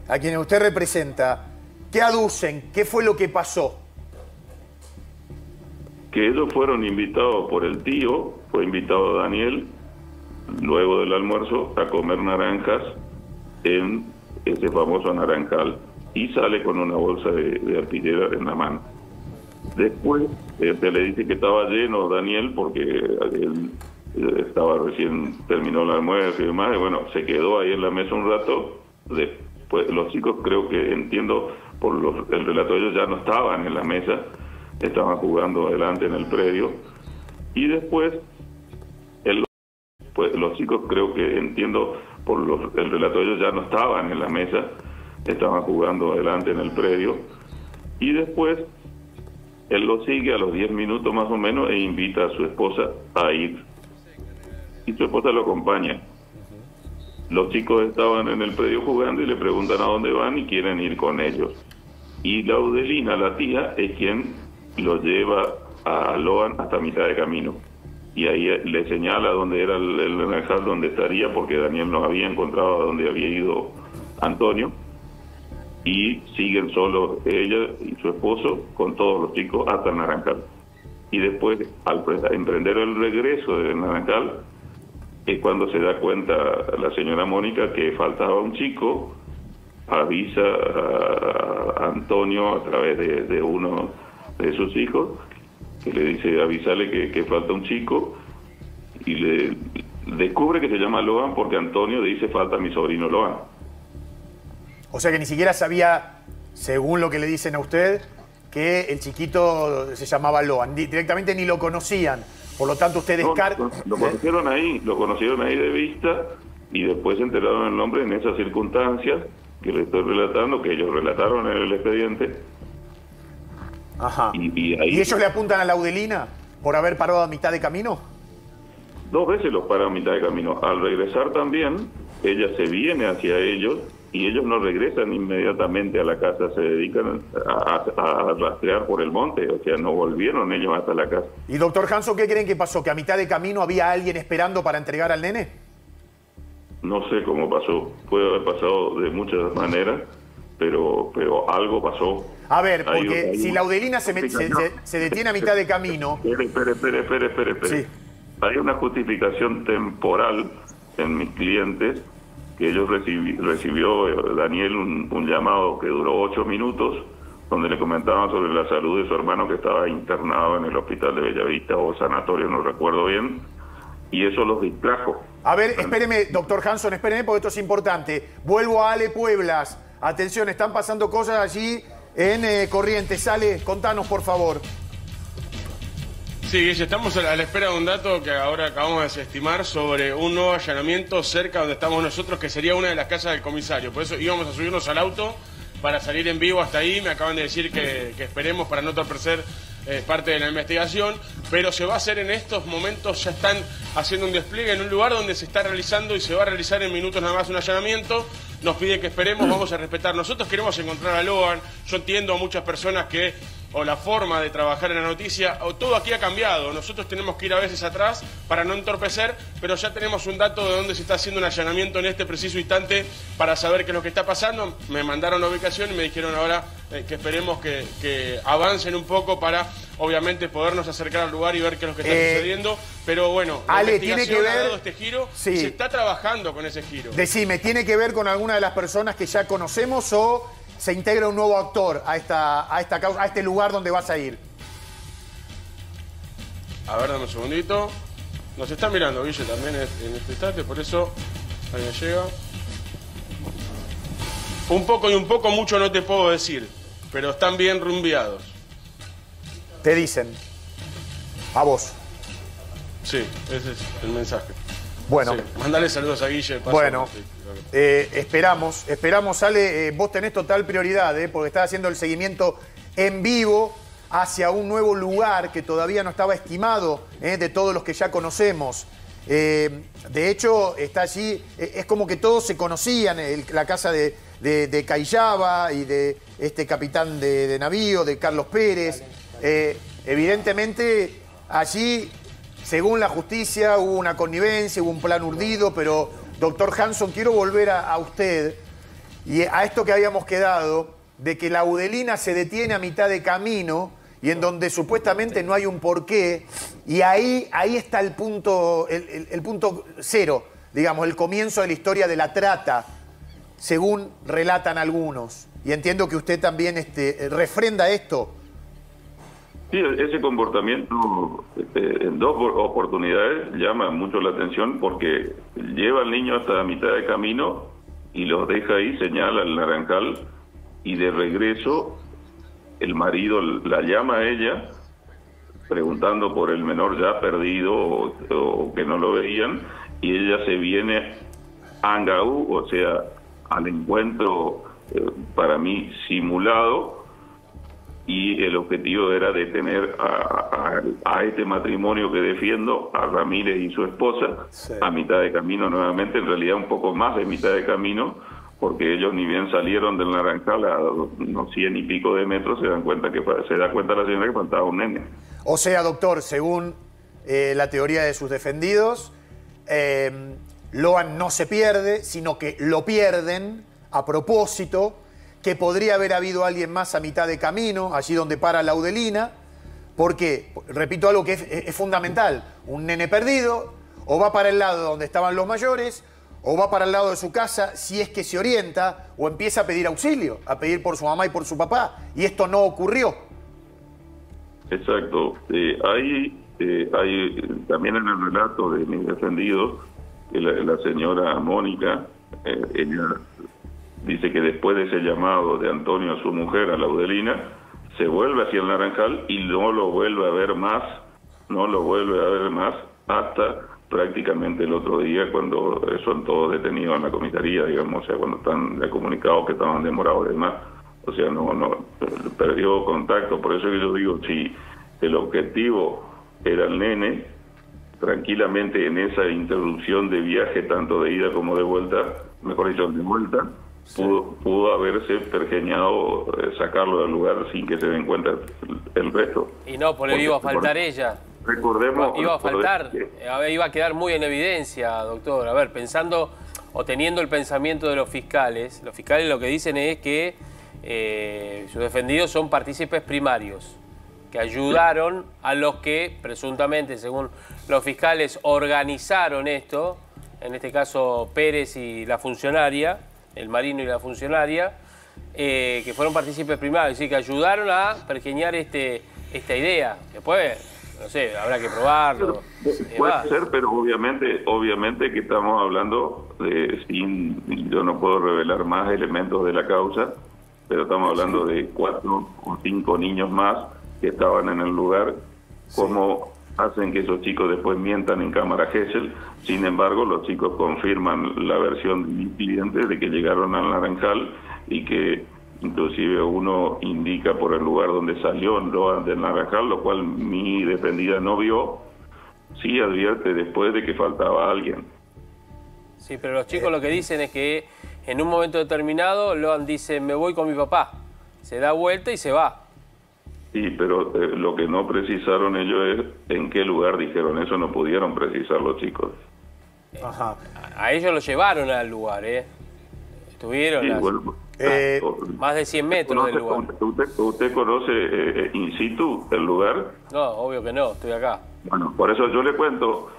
a quienes usted representa, ¿qué aducen? ¿Qué fue lo que pasó? Que ellos fueron invitados por el tío, fue invitado Daniel, luego del almuerzo, a comer naranjas en ese famoso naranjal, y sale con una bolsa de artillera en la mano. Después se le dice que estaba lleno Daniel porque él estaba recién, terminó el almuerzo y demás, y bueno, se quedó ahí en la mesa un rato. Después los chicos, creo que entiendo por el relato de ellos, ya no estaban en la mesa, estaban jugando adelante en el predio, y después él lo sigue a los 10 minutos más o menos e invita a su esposa a ir, y su esposa lo acompaña. Los chicos estaban en el predio jugando y le preguntan a dónde van y quieren ir con ellos, y Laudelina, la tía, es quien lo lleva a Loan hasta mitad de camino, y ahí le señala dónde era el naranjal, donde estaría, porque Daniel no había encontrado a dónde había ido Antonio, y siguen solo ella y su esposo con todos los chicos hasta el naranjal. Y después, al emprender el regreso del naranjal, es cuando se da cuenta la señora Mónica que faltaba un chico, avisa a Antonio a través de uno de sus hijos, que le dice, avisale que falta un chico, y le descubre que se llama Loan porque Antonio dice, falta mi sobrino Loan. O sea que ni siquiera sabía, según lo que le dicen a usted, que el chiquito se llamaba Loan. Directamente ni lo conocían, por lo tanto usted descarta... No, lo conocieron ahí de vista, y después se enteraron el nombre en esas circunstancias que le estoy relatando, que ellos relataron en el expediente. Ajá. ¿Y ellos le apuntan a Laudelina por haber parado a mitad de camino? Dos veces los paran a mitad de camino. Al regresar también, ella se viene hacia ellos y ellos no regresan inmediatamente a la casa, se dedican a rastrear por el monte, o sea, no volvieron ellos hasta la casa. ¿Y doctor Hanson, qué creen que pasó? ¿Que a mitad de camino había alguien esperando para entregar al nene? No sé cómo pasó, puede haber pasado de muchas maneras, pero algo pasó. A ver, porque si Laudelina se detiene a mitad de camino... Espere. Sí. Hay una justificación temporal en mis clientes, que ellos recibió Daniel un llamado que duró 8 minutos, donde le comentaban sobre la salud de su hermano que estaba internado en el hospital de Bellavista o sanatorio, no recuerdo bien, y eso los distrajo. A ver, espéreme, doctor Hanson, espéreme, porque esto es importante. Vuelvo a Ale Pueblas. Atención, están pasando cosas allí en Corrientes. Ale, contanos, por favor. Sí, estamos a la espera de un dato que ahora acabamos de desestimar sobre un nuevo allanamiento cerca donde estamos nosotros, que sería una de las casas del comisario. Por eso íbamos a subirnos al auto para salir en vivo hasta ahí. Me acaban de decir que esperemos para no torpecer parte de la investigación, pero se va a hacer en estos momentos. Ya están haciendo un despliegue en un lugar donde se está realizando y se va a realizar en minutos nada más un allanamiento. Nos pide que esperemos, vamos a respetar. Nosotros queremos encontrar a Loan. Yo entiendo a muchas personas que, o la forma de trabajar en la noticia, o todo aquí ha cambiado. Nosotros tenemos que ir a veces atrás para no entorpecer, pero ya tenemos un dato de dónde se está haciendo un allanamiento en este preciso instante para saber qué es lo que está pasando. Me mandaron la ubicación y me dijeron ahora que esperemos que avancen un poco para, obviamente, podernos acercar al lugar y ver qué es lo que está sucediendo. Pero bueno, la Ale, investigación tiene que ver... ha dado este giro, sí, se está trabajando con ese giro. Decime, ¿tiene que ver con alguna de las personas que ya conocemos o se integra un nuevo actor a esta causa, a este lugar donde vas a ir? A ver, dame un segundito. Nos está mirando Guille también en este instante, por eso ahí me llega. Un poco, mucho no te puedo decir, pero están bien rumbeados. Te dicen. A vos. Sí, ese es el mensaje. Bueno. Sí, mandale saludos a Guille. Bueno, esperamos, Ale, vos tenés total prioridad, porque estás haciendo el seguimiento en vivo hacia un nuevo lugar que todavía no estaba estimado de todos los que ya conocemos. De hecho, está allí, es como que todos se conocían, la casa de Caillava y de este capitán de navío, de Carlos Pérez. Evidentemente, allí, según la justicia, hubo una connivencia, hubo un plan urdido, pero, doctor Hanson, quiero volver a usted y a esto que habíamos quedado, de que Laudelina se detiene a mitad de camino y en donde supuestamente no hay un porqué, y ahí está el punto, el punto cero, digamos, el comienzo de la historia de la trata, según relatan algunos. Y entiendo que usted también refrenda esto. Sí, ese comportamiento en dos oportunidades llama mucho la atención porque lleva al niño hasta la mitad de camino y los deja ahí, señala el naranjal, y de regreso el marido la llama a ella preguntando por el menor ya perdido o que no lo veían, y ella se viene a Angaú, o sea, al encuentro para mí simulado, y el objetivo era detener a este matrimonio que defiendo, a Ramírez y su esposa, sí, a mitad de camino nuevamente, en realidad un poco más de mitad de camino, porque ellos ni bien salieron del naranjal a unos 100 y pico de metros, se da cuenta la señora que faltaba un nene. O sea, doctor, según la teoría de sus defendidos, Loan no se pierde, sino que lo pierden a propósito, que podría haber habido alguien más a mitad de camino, allí donde para Laudelina, porque, repito algo que es fundamental, un nene perdido, o va para el lado donde estaban los mayores, o va para el lado de su casa, si es que se orienta, o empieza a pedir auxilio, a pedir por su mamá y por su papá, y esto no ocurrió. Exacto. Hay también en el relato de mis defendidos, la señora Mónica, ella dice que después de ese llamado de Antonio a su mujer, a Laudelina, se vuelve hacia el naranjal y no lo vuelve a ver más, hasta prácticamente el otro día, cuando son todos detenidos en la comisaría, digamos, o sea, cuando están comunicados que estaban demorados y demás, o sea, no perdió contacto. Por eso que yo digo, si el objetivo era el nene, tranquilamente en esa interrupción de viaje, tanto de ida como de vuelta, sí, pudo haberse pergeñado sacarlo del lugar sin que se den cuenta el resto. Y no, porque iba a faltar ella. Recordemos, iba a faltar, iba a quedar muy en evidencia, doctor. A ver, pensando o teniendo el pensamiento de los fiscales lo que dicen es que sus defendidos son partícipes primarios, que ayudaron a los que presuntamente, según los fiscales, organizaron esto, en este caso Pérez y la funcionaria, el marino y la funcionaria, que fueron partícipes primarios, es decir, que ayudaron a pergeñar esta idea. Después, no sé, habrá que probarlo. Puede ser, pero obviamente que estamos hablando de, yo no puedo revelar más elementos de la causa, pero estamos hablando de 4 o 5 niños más que estaban en el lugar. ¿Cómo hacen que esos chicos después mientan en cámara Gesell? Sin embargo, los chicos confirman la versión de mi cliente de que llegaron al naranjal y que inclusive uno indica por el lugar donde salió, Loan del naranjal, lo cual mi defendida no vio, sí advierte después de que faltaba alguien. Sí, pero los chicos lo que dicen es que en un momento determinado Loan dice, me voy con mi papá, se da vuelta y se va. Sí, pero lo que no precisaron ellos es en qué lugar dijeron eso, no pudieron precisar los chicos. Ajá. A ellos los llevaron al lugar, estuvieron... Sí, bueno, más de 100 metros del lugar. ¿Usted conoce in situ el lugar? No, obvio que no, estoy acá. Bueno, por eso yo le cuento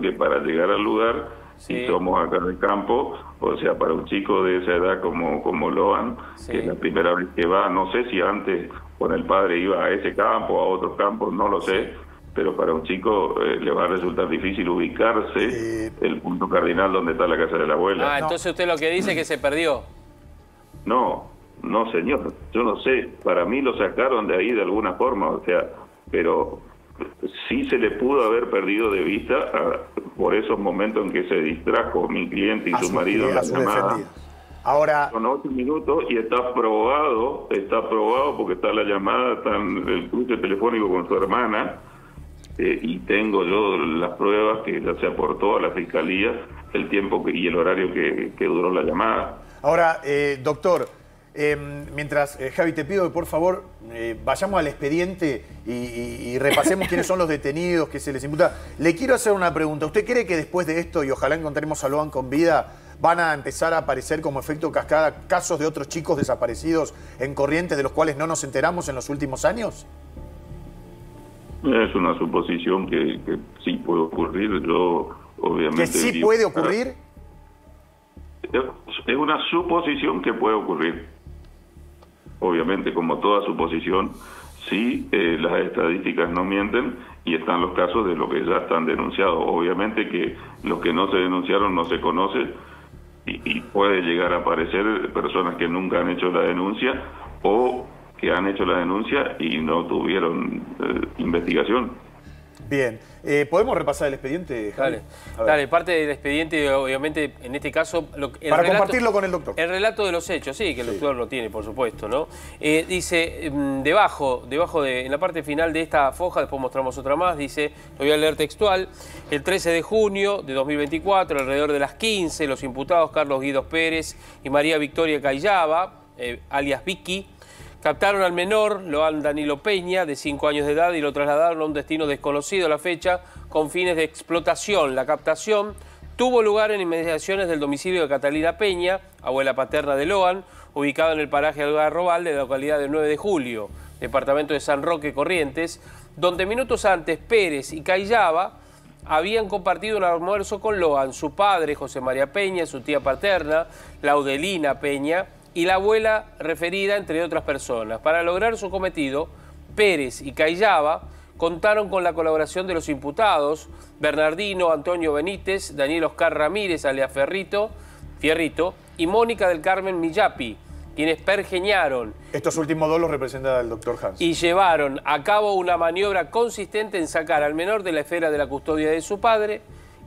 que para llegar al lugar, si somos acá de campo, o sea, para un chico de esa edad como Loan, que es la primera vez que va, no sé si antes con el padre iba a ese campo, a otros campos, no lo sé, pero para un chico le va a resultar difícil ubicarse el punto cardinal donde está la casa de la abuela. Ah, entonces usted lo que dice es que se perdió. No, señor, yo no sé, para mí lo sacaron de ahí de alguna forma, o sea, pero sí se le pudo haber perdido de vista por esos momentos en que se distrajo mi cliente y su marido en la llamada. Ahora, son 8 minutos y está probado porque está la llamada, está el cruce telefónico con su hermana, y tengo yo las pruebas que ya se aportó a la fiscalía, el tiempo que, y el horario que duró la llamada. Ahora, doctor, mientras, Javi, te pido que por favor vayamos al expediente y repasemos quiénes son los detenidos, qué se les imputa. Le quiero hacer una pregunta. ¿Usted cree que después de esto, y ojalá encontremos a Loan con vida, van a empezar a aparecer como efecto cascada casos de otros chicos desaparecidos en Corrientes de los cuales no nos enteramos en los últimos años? Es una suposición que sí puede ocurrir. Yo obviamente... ¿Que sí puede ocurrir? Es una suposición que puede ocurrir. Obviamente, como toda suposición, sí, las estadísticas no mienten y están los casos de los que ya están denunciados. Obviamente que los que no se denunciaron no se conocen. Y puede llegar a aparecer personas que nunca han hecho la denuncia o que han hecho la denuncia y no tuvieron investigación. Bien, ¿podemos repasar el expediente, Javier? Dale, parte del expediente, obviamente, en este caso... Para compartirlo con el doctor. El relato de los hechos, sí, que el doctor lo tiene, por supuesto, ¿no? Dice, en la parte final de esta foja, después mostramos otra más, dice, lo voy a leer textual, el 13 de junio de 2024, alrededor de las 15, los imputados Carlos Guido Pérez y María Victoria Caillava, alias Vicky, captaron al menor, Loan Danilo Peña, de 5 años de edad, y lo trasladaron a un destino desconocido a la fecha con fines de explotación. La captación tuvo lugar en inmediaciones del domicilio de Catalina Peña, abuela paterna de Loan, ubicado en el paraje Algarrobal de la localidad de 9 de Julio, departamento de San Roque, Corrientes, donde minutos antes Pérez y Caillava habían compartido un almuerzo con Loan, su padre, José María Peña, su tía paterna, Laudelina Peña, y la abuela referida, entre otras personas. Para lograr su cometido, Pérez y Caillava contaron con la colaboración de los imputados Bernardino, Antonio Benítez, Daniel Oscar Ramírez, alias Fierrito, y Mónica del Carmen Millapi, quienes pergeñaron. Estos últimos dos los representa el doctor Hanson. Y llevaron a cabo una maniobra consistente en sacar al menor de la esfera de la custodia de su padre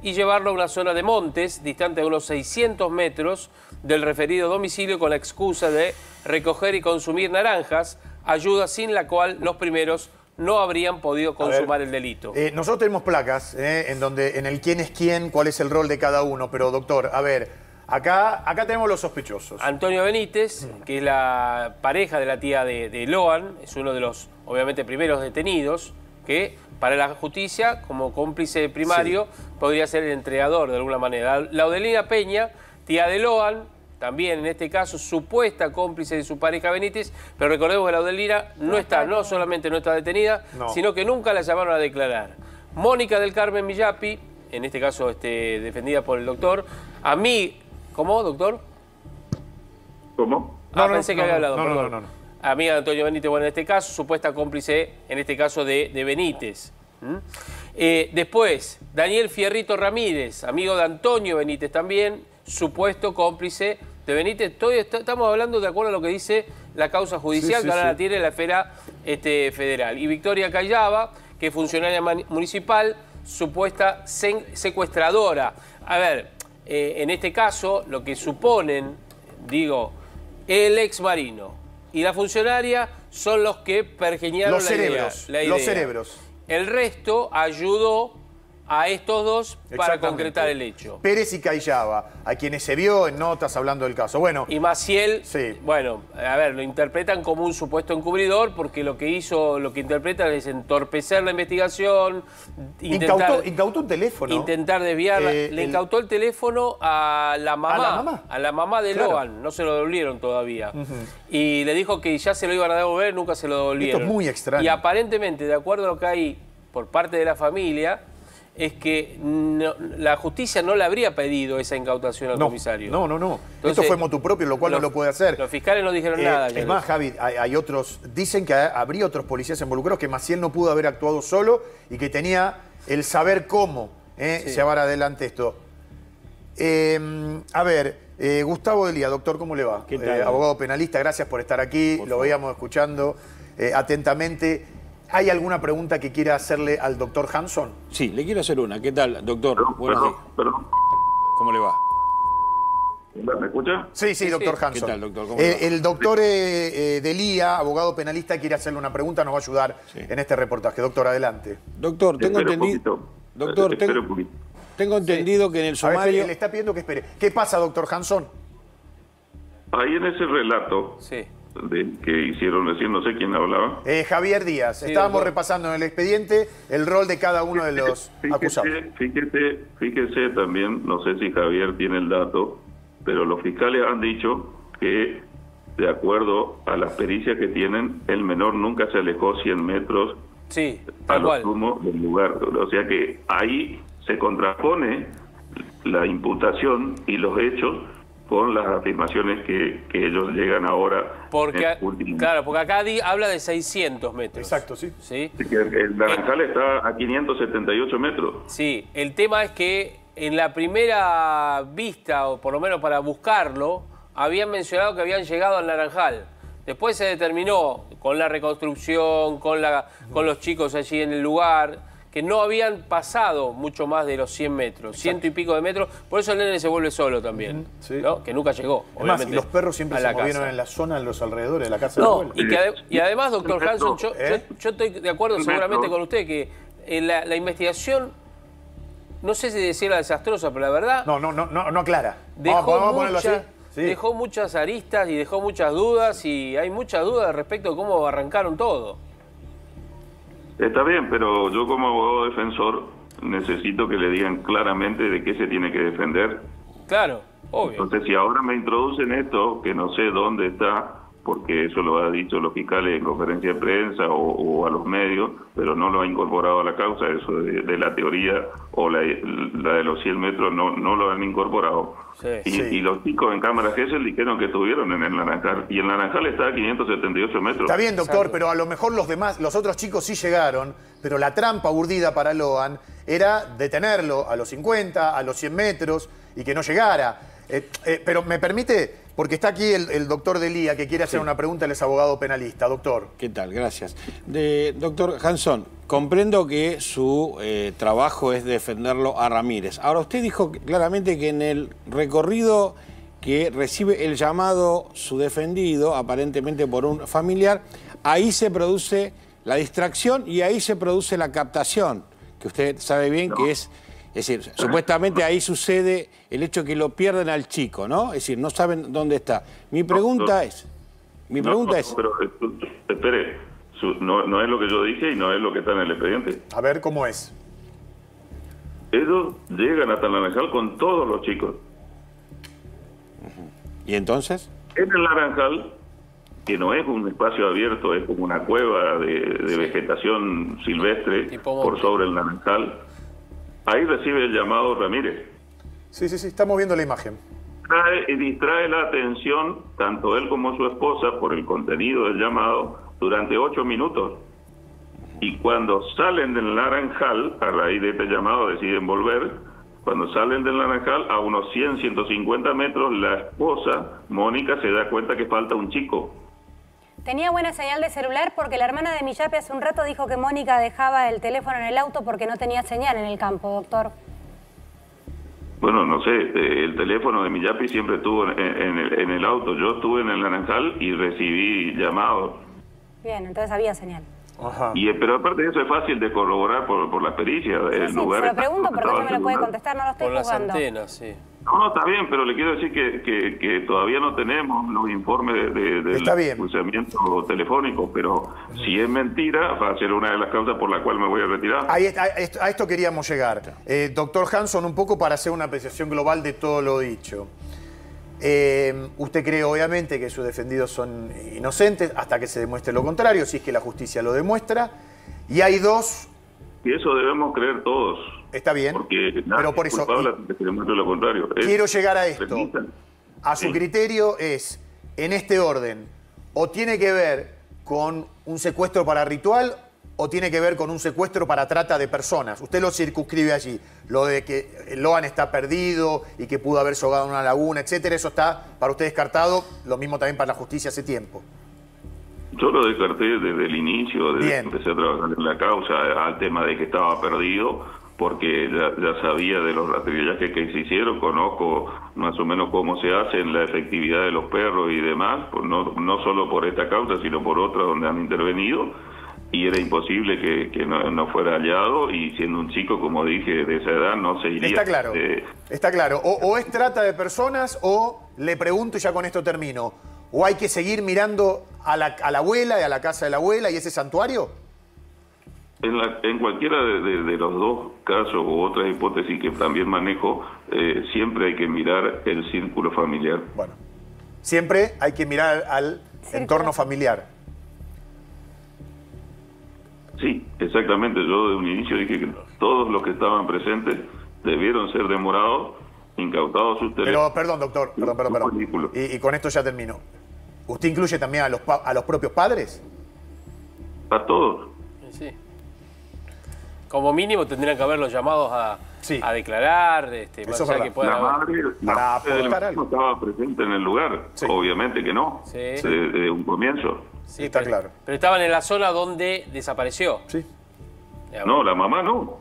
y llevarlo a una zona de montes, distante de unos 600 metros del referido domicilio, con la excusa de recoger y consumir naranjas, ayuda sin la cual los primeros no habrían podido consumar el delito. Nosotros tenemos placas en donde, en el quién es quién, cuál es el rol de cada uno, pero doctor, a ver, acá tenemos los sospechosos. Antonio Benítez, que es la pareja de la tía de Loan, es uno de los, obviamente, primeros detenidos, que para la justicia, como cómplice primario, podría ser el entregador de alguna manera. Laudelina Peña, tía de Loan, también en este caso supuesta cómplice de su pareja Benítez, pero recordemos que Laudelina no solamente no está detenida, sino que nunca la llamaron a declarar. Mónica del Carmen Miyapi, en este caso defendida por el doctor. A mí, ¿cómo, doctor? ¿Cómo? No, pensé que había hablado, perdón. Amiga de Antonio Benítez, bueno, en este caso, supuesta cómplice, en este caso, de Benítez. Después, Daniel Fierrito Ramírez, amigo de Antonio Benítez también, supuesto cómplice de Benítez. Todo estamos hablando de acuerdo a lo que dice la causa judicial, que ahora la tiene la esfera federal. Y Victoria Caillava, que es funcionaria municipal, supuesta secuestradora. A ver, en este caso, lo que suponen, digo, el ex marino y la funcionaria son los que pergeñaron la idea. Los cerebros. El resto ayudó a estos dos para concretar el hecho. Pérez y Caillava, a quienes se vio en notas hablando del caso. Bueno, y Maciel, bueno, a ver, lo interpretan como un supuesto encubridor porque lo que hizo, lo que interpretan es entorpecer la investigación. Incautó un teléfono. Intentar desviarla. Le incautó el teléfono a la mamá. A la mamá de Loan, no se lo devolvieron todavía. Y le dijo que ya se lo iban a devolver, nunca se lo devolvieron. Esto es muy extraño. Y aparentemente, de acuerdo a lo que hay por parte de la familia, es que no, la justicia no le habría pedido esa incautación al comisario. No. Entonces, esto fue motu propio, lo cual no lo puede hacer. Los fiscales no dijeron nada. Es más, Javi, hay otros... Dicen que habría otros policías involucrados, que Maciel no pudo haber actuado solo y que tenía el saber cómo llevar adelante esto. A ver, Gustavo Delía, doctor, ¿cómo le va? ¿Qué tal? Abogado penalista, gracias por estar aquí. Lo veíamos escuchando atentamente. ¿Hay alguna pregunta que quiera hacerle al doctor Hanson? Sí, le quiero hacer una. ¿Qué tal, doctor? Perdón. ¿Cómo le va? ¿Me escucha? Sí, sí, doctor Hanson. ¿Qué tal, doctor? ¿Cómo le va? El doctor Delía, abogado penalista, quiere hacerle una pregunta. Nos va a ayudar en este reportaje. Doctor, adelante. Doctor, tengo entendido... Doctor, tengo entendido que en el sumario... Le está pidiendo que espere. ¿Qué pasa, doctor Hanson? Ahí en ese relato... Sí. Que hicieron recién, no sé quién hablaba. Javier Díaz, sí, estábamos repasando en el expediente el rol de cada uno de los acusados. Fíjese también, no sé si Javier tiene el dato, pero los fiscales han dicho que de acuerdo a las pericias que tienen, el menor nunca se alejó 100 metros a lo sumo del lugar. O sea que ahí se contrapone la imputación y los hechos con las afirmaciones que ellos llegan ahora. Porque acá habla de 600 metros. Exacto, sí. ¿Sí? El Naranjal está a 578 metros. Sí, el tema es que en la primera vista, o por lo menos para buscarlo, habían mencionado que habían llegado al Naranjal. Después se determinó, con la reconstrucción, con los chicos allí en el lugar, que no habían pasado mucho más de los 100 metros, exacto, ciento y pico de metros, por eso el nene se vuelve solo también, sí, ¿no? Que nunca llegó. Además, y los perros siempre se movieron en la zona, en los alrededores de la casa de la abuela. Y además, doctor Hanson, yo estoy de acuerdo seguramente con usted que la investigación, no sé si decirla desastrosa, pero la verdad... No aclara. Vamos a ponerlo así. Sí. Dejó muchas aristas y dejó muchas dudas y hay muchas dudas respecto a cómo arrancaron todo. Está bien, pero yo como abogado defensor necesito que le digan claramente de qué se tiene que defender. Claro, obvio. Entonces, si ahora me introducen esto, que no sé dónde está, porque eso lo ha dicho los fiscales en conferencia de prensa o a los medios, pero no lo ha incorporado a la causa, eso de la teoría o la de los 100 metros no lo han incorporado. Sí, y los chicos en cámara Gesell dijeron que estuvieron en el Naranjal, y el Naranjal está a 578 metros. Está bien, doctor, exacto, pero a lo mejor los otros chicos sí llegaron, pero la trampa urdida para Loan era detenerlo a los 50, a los 100 metros, y que no llegara. Pero me permite, porque está aquí el doctor Delía, que quiere hacer una pregunta, él es abogado penalista. Doctor. ¿Qué tal? Gracias. Doctor Hanson, comprendo que su trabajo es defenderlo a Ramírez. Ahora, usted dijo claramente que en el recorrido que recibe el llamado su defendido, aparentemente por un familiar, ahí se produce la distracción y ahí se produce la captación, que usted sabe bien que es... Es decir, supuestamente ahí sucede el hecho que lo pierden al chico, ¿no? Es decir, no saben dónde está. Mi pregunta es... Espere, no es lo que yo dije y no es lo que está en el expediente. A ver, ¿cómo es? Ellos llegan hasta el Naranjal con todos los chicos. ¿Y entonces? En el Naranjal, que no es un espacio abierto, es como una cueva de vegetación silvestre por sobre el Naranjal... Ahí recibe el llamado Ramírez. Sí, sí, sí, estamos viendo la imagen. Distrae la atención, tanto él como su esposa, por el contenido del llamado, durante 8 minutos. Y cuando salen del Naranjal, a raíz de este llamado deciden volver, cuando salen del Naranjal, a unos 100, 150 metros, la esposa, Mónica, se da cuenta que falta un chico. Tenía buena señal de celular porque la hermana de Miyapi hace un rato dijo que Mónica dejaba el teléfono en el auto porque no tenía señal en el campo, doctor. Bueno, no sé, el teléfono de Miyapi siempre estuvo en el auto. Yo estuve en el Naranjal y recibí llamados. Bien, entonces había señal. Ajá. Pero aparte de eso es fácil de corroborar por la pericia. Sí, se lo pregunto porque no me lo puede contestar, no lo estoy jugando. Por las antenas, sí. No, está bien, pero le quiero decir que todavía no tenemos los informes del pulsamiento telefónico, pero si es mentira, va a ser una de las causas por la cual me voy a retirar. A esto queríamos llegar. Doctor Hanson, un poco para hacer una apreciación global de todo lo dicho. Usted cree obviamente que sus defendidos son inocentes hasta que se demuestre lo contrario, si es que la justicia lo demuestra, y hay dos... Y eso debemos creer todos. Está bien, porque pero por eso... lo contrario. Quiero llegar a esto. A su criterio es, en este orden, o tiene que ver con un secuestro para ritual o tiene que ver con un secuestro para trata de personas. Usted lo circunscribe allí. Lo de que Loan está perdido y que pudo haberse ahogado en una laguna, etcétera, eso está para usted descartado. Lo mismo también para la justicia hace tiempo. Yo lo descarté desde el inicio, desde que empecé a trabajar en la causa, al tema de que estaba perdido, porque ya sabía de los rastrillajes que se hicieron, conozco más o menos cómo se hacen, la efectividad de los perros y demás, no solo por esta causa, sino por otras donde han intervenido, y era imposible que no fuera hallado, y siendo un chico, como dije, de esa edad no se iría. Está claro, está claro. O es trata de personas, o, le pregunto y ya con esto termino, ¿o hay que seguir mirando a la abuela y a la casa de la abuela y ese santuario? En cualquiera de los dos casos u otras hipótesis que también manejo, siempre hay que mirar el círculo familiar. Bueno, siempre hay que mirar al entorno familiar. Sí, exactamente. Yo de un inicio dije que todos los que estaban presentes debieron ser demorados, incautados sus teléfonos. Pero, perdón, doctor, perdón. Y con esto ya termino. ¿Usted incluye también a los propios padres? A todos. Sí. Como mínimo tendrían que haberlos llamados a declarar, más allá que puedan la madre no estaba presente en el lugar, obviamente que no, desde un comienzo. Sí, está claro. Pero estaban en la zona donde desapareció. Sí. No, la mamá no.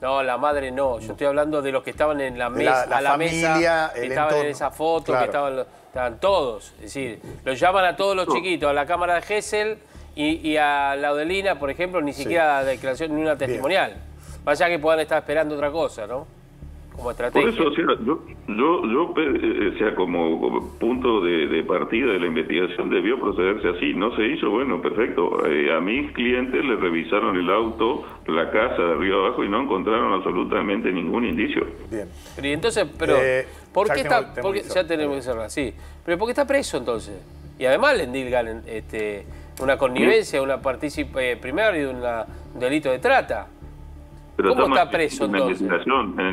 No, la madre no. Yo estoy hablando de los que estaban en la mesa, la familia, que estaban en esa foto, que estaban todos. Es decir, los llaman a todos los chiquitos, a la cámara de Gesell y a Laudelina, por ejemplo, ni siquiera declaración ni una testimonial. Bien. Vaya que puedan estar esperando otra cosa, ¿no? Como estrategia. Por eso, o sea, yo, como punto de partida de la investigación debió procederse así. No se hizo, bueno, perfecto. A mis clientes le revisaron el auto, la casa de arriba abajo y no encontraron absolutamente ningún indicio. Bien. Y entonces, pero ¿por qué está? Ya tenemos que cerrar, sí. Pero ¿por qué está preso entonces? Y además le endilgan una connivencia, una participación primaria de un delito de trata. Pero ¿cómo está preso entonces? En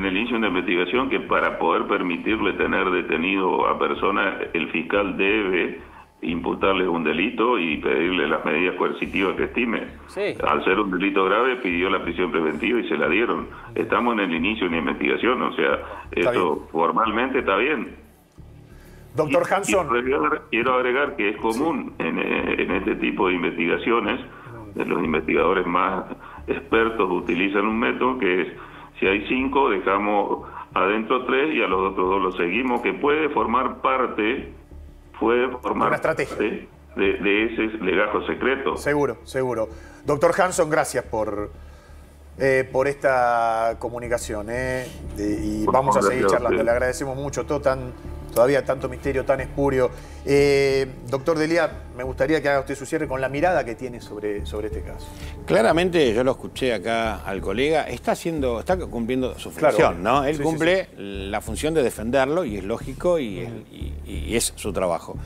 el inicio de una investigación que para poder permitirle tener detenido a personas, el fiscal debe imputarles un delito y pedirle las medidas coercitivas que estime. Sí. Al ser un delito grave pidió la prisión preventiva y se la dieron. Estamos en el inicio de una investigación, o sea, esto formalmente está bien. Doctor Hanson. Quiero agregar que es común en este tipo de investigaciones, los investigadores más expertos utilizan un método que es, si hay 5, dejamos adentro 3 y a los otros 2 los seguimos, que puede formar una estrategia de ese legajo secreto. Seguro, seguro. Doctor Hanson, gracias por esta comunicación. Y vamos a seguir charlando. Le agradecemos mucho, todo todavía tanto misterio, tan espurio. Doctor Delía, me gustaría que haga usted su cierre con la mirada que tiene sobre este caso. Claramente, yo lo escuché acá al colega, está cumpliendo su función, ¿no? Él cumple la función de defenderlo y es lógico y es su trabajo.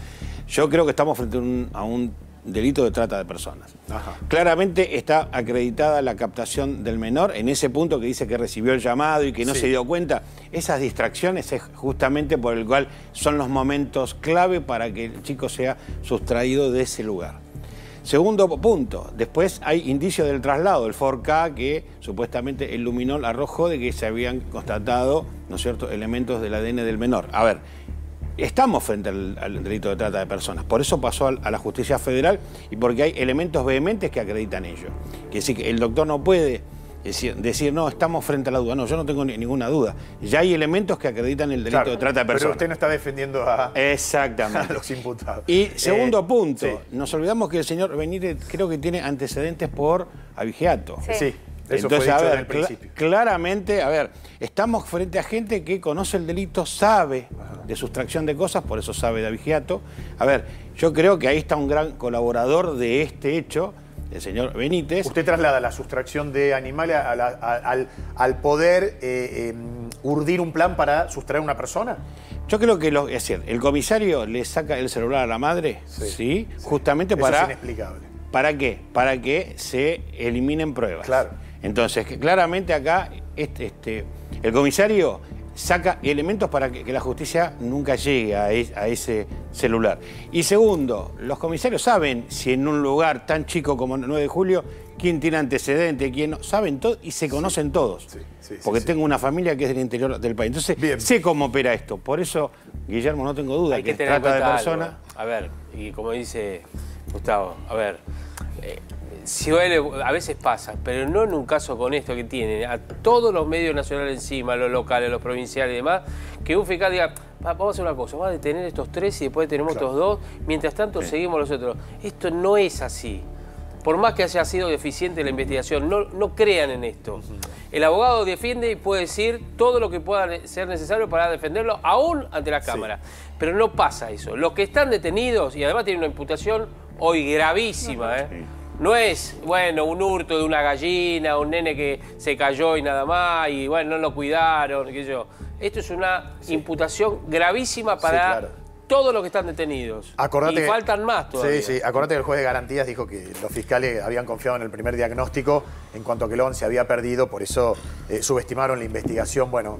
Yo creo que estamos frente a un delito de trata de personas. Ajá. Claramente está acreditada la captación del menor en ese punto que dice que recibió el llamado y que no se dio cuenta. Esas distracciones es justamente por el cual son los momentos clave para que el chico sea sustraído de ese lugar. Segundo punto, después hay indicios del traslado, el 4K que supuestamente el luminol arrojó de que se habían constatado, ¿no es cierto?, elementos del ADN del menor. A ver, estamos frente al delito de trata de personas. Por eso pasó a la justicia federal y porque hay elementos vehementes que acreditan ello. Que sí, que el doctor no puede decir, no, estamos frente a la duda. No, yo no tengo ninguna duda. Ya hay elementos que acreditan el delito de trata de personas. Pero usted no está defendiendo a los imputados. Y segundo punto, nos olvidamos que el señor Benítez creo que tiene antecedentes por abigeato. Sí. Eso entonces, fue dicho desde el principio. Claramente, estamos frente a gente que conoce el delito, sabe de sustracción de cosas, por eso sabe de abigeato. Yo creo que ahí está un gran colaborador de este hecho, el señor Benítez. Usted traslada la sustracción de animales al poder urdir un plan para sustraer a una persona. Yo creo que el comisario le saca el celular a la madre, justamente para... Eso es inexplicable. ¿Para qué? Para que se eliminen pruebas. Claro. Entonces, claramente acá el comisario saca elementos para que la justicia nunca llegue a ese celular. Y segundo, los comisarios saben si en un lugar tan chico como 9 de julio, quién tiene antecedentes, quién no, saben todo y se conocen todos. Porque tengo una familia que es del interior del país. Entonces, sé cómo opera esto. Por eso, Guillermo, no tengo duda que trata de persona. A ver, y como dice... Gustavo, a ver, si a veces pasa, pero no en un caso con esto que tienen a todos los medios nacionales encima, los locales, los provinciales y demás, que un fiscal diga, vamos a hacer una cosa, vamos a detener estos tres y después detenemos estos dos, mientras tanto seguimos los otros. Esto no es así. Por más que haya sido deficiente la investigación, no crean en esto. El abogado defiende y puede decir todo lo que pueda ser necesario para defenderlo, aún ante la Cámara. Pero no pasa eso. Los que están detenidos, y además tienen una imputación hoy gravísima, no es, bueno, un hurto de una gallina, un nene que se cayó y nada más, y bueno, no lo cuidaron, qué sé yo. Esto es una imputación gravísima para... todos los que están detenidos. Acordate y faltan más todavía. Sí, sí. Acordate que el juez de garantías dijo que los fiscales habían confiado en el primer diagnóstico en cuanto a que Loan se había perdido, por eso subestimaron la investigación. Bueno,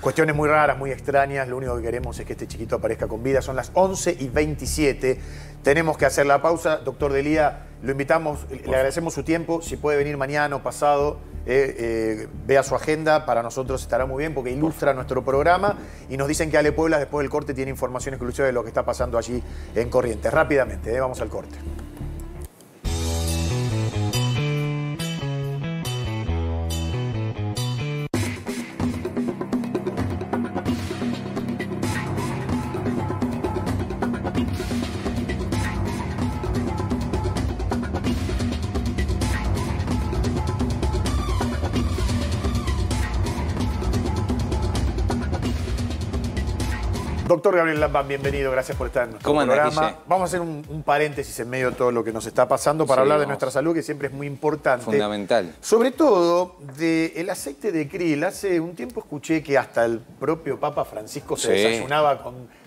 cuestiones muy raras, muy extrañas. Lo único que queremos es que este chiquito aparezca con vida. Son las 11:27. Tenemos que hacer la pausa. Doctor Delía, lo invitamos, le agradecemos su tiempo. Si puede venir mañana o pasado, vea su agenda, para nosotros estará muy bien porque ilustra nuestro programa. Y nos dicen que Ale Puebla después del corte tiene información exclusiva de lo que está pasando allí en Corrientes. Rápidamente, vamos al corte. Doctor Gabriel Lampán, bienvenido, gracias por estar en nuestro programa. Vamos a hacer un paréntesis en medio de todo lo que nos está pasando para hablar de nuestra salud, que siempre es muy importante. Fundamental. Sobre todo del aceite de krill. Hace un tiempo escuché que hasta el propio Papa Francisco se desayunaba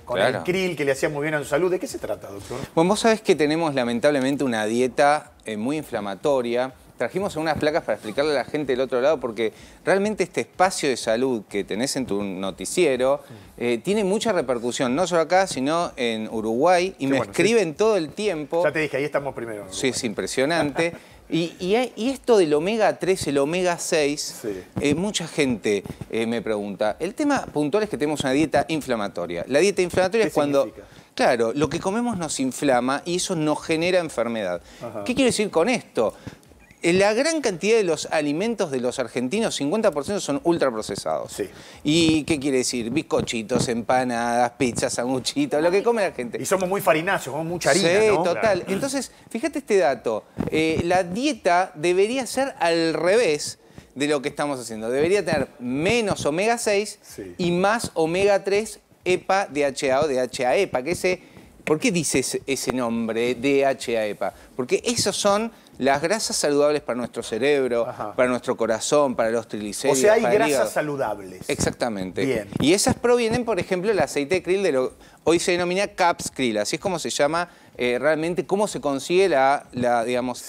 con el krill, que le hacía muy bien a su salud. ¿De qué se trata, doctor? Bueno, vos sabés que tenemos lamentablemente una dieta muy inflamatoria. Trajimos unas placas para explicarle a la gente del otro lado porque realmente este espacio de salud que tenés en tu noticiero tiene mucha repercusión, no solo acá, sino en Uruguay. Y me escriben todo el tiempo. Ya te dije, ahí estamos primero. Sí, es impresionante. Y esto del omega 3, el omega 6, mucha gente me pregunta. El tema puntual es que tenemos una dieta inflamatoria. La dieta inflamatoria es cuando... significa? Claro, lo que comemos nos inflama y eso nos genera enfermedad. Ajá. ¿Qué quiero decir con esto? La gran cantidad de los alimentos de los argentinos, 50%, son ultraprocesados. Sí. ¿Y qué quiere decir? Bizcochitos, empanadas, pizzas, sanguchitos, lo que come la gente. Y somos muy farináceos, somos mucha harina, ¿no? Sí, total. Claro. Entonces, fíjate este dato. La dieta debería ser al revés de lo que estamos haciendo. Debería tener menos omega 6 y más omega 3 EPA, DHA o DHA-EPA. ¿Por qué dice ese nombre, DHA-EPA? Porque esos son... las grasas saludables para nuestro cerebro, para nuestro corazón, para los triglicéridos. O sea, hay grasas saludables. Exactamente. Bien. Y esas provienen, por ejemplo, del aceite de krill, de lo hoy se denomina Capskrill. Así es como se llama realmente, cómo se consigue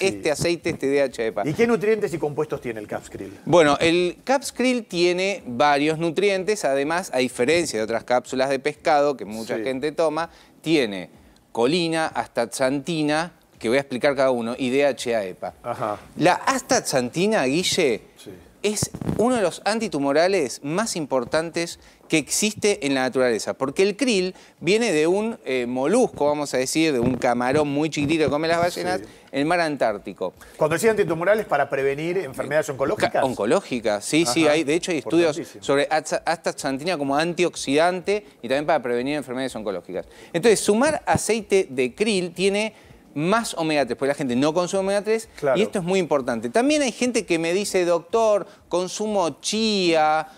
este aceite, este DHA-EPA. ¿Y qué nutrientes y compuestos tiene el Capskrill? Bueno, el Capskrill tiene varios nutrientes. Además, a diferencia de otras cápsulas de pescado que mucha gente toma, tiene colina, astaxantina, que voy a explicar cada uno, y DHA-EPA. La astaxantina, Guille, es uno de los antitumorales más importantes que existe en la naturaleza, porque el krill viene de un molusco, vamos a decir, de un camarón muy chiquitito que come las ballenas, en el mar Antártico. Cuando decían antitumorales, ¿para prevenir enfermedades oncológicas? Oncológicas, sí. De hecho, hay estudios sobre astaxantina como antioxidante y también para prevenir enfermedades oncológicas. Entonces, sumar aceite de krill tiene... más omega 3, porque la gente no consume omega 3 y esto es muy importante. También hay gente que me dice, doctor, consumo chía,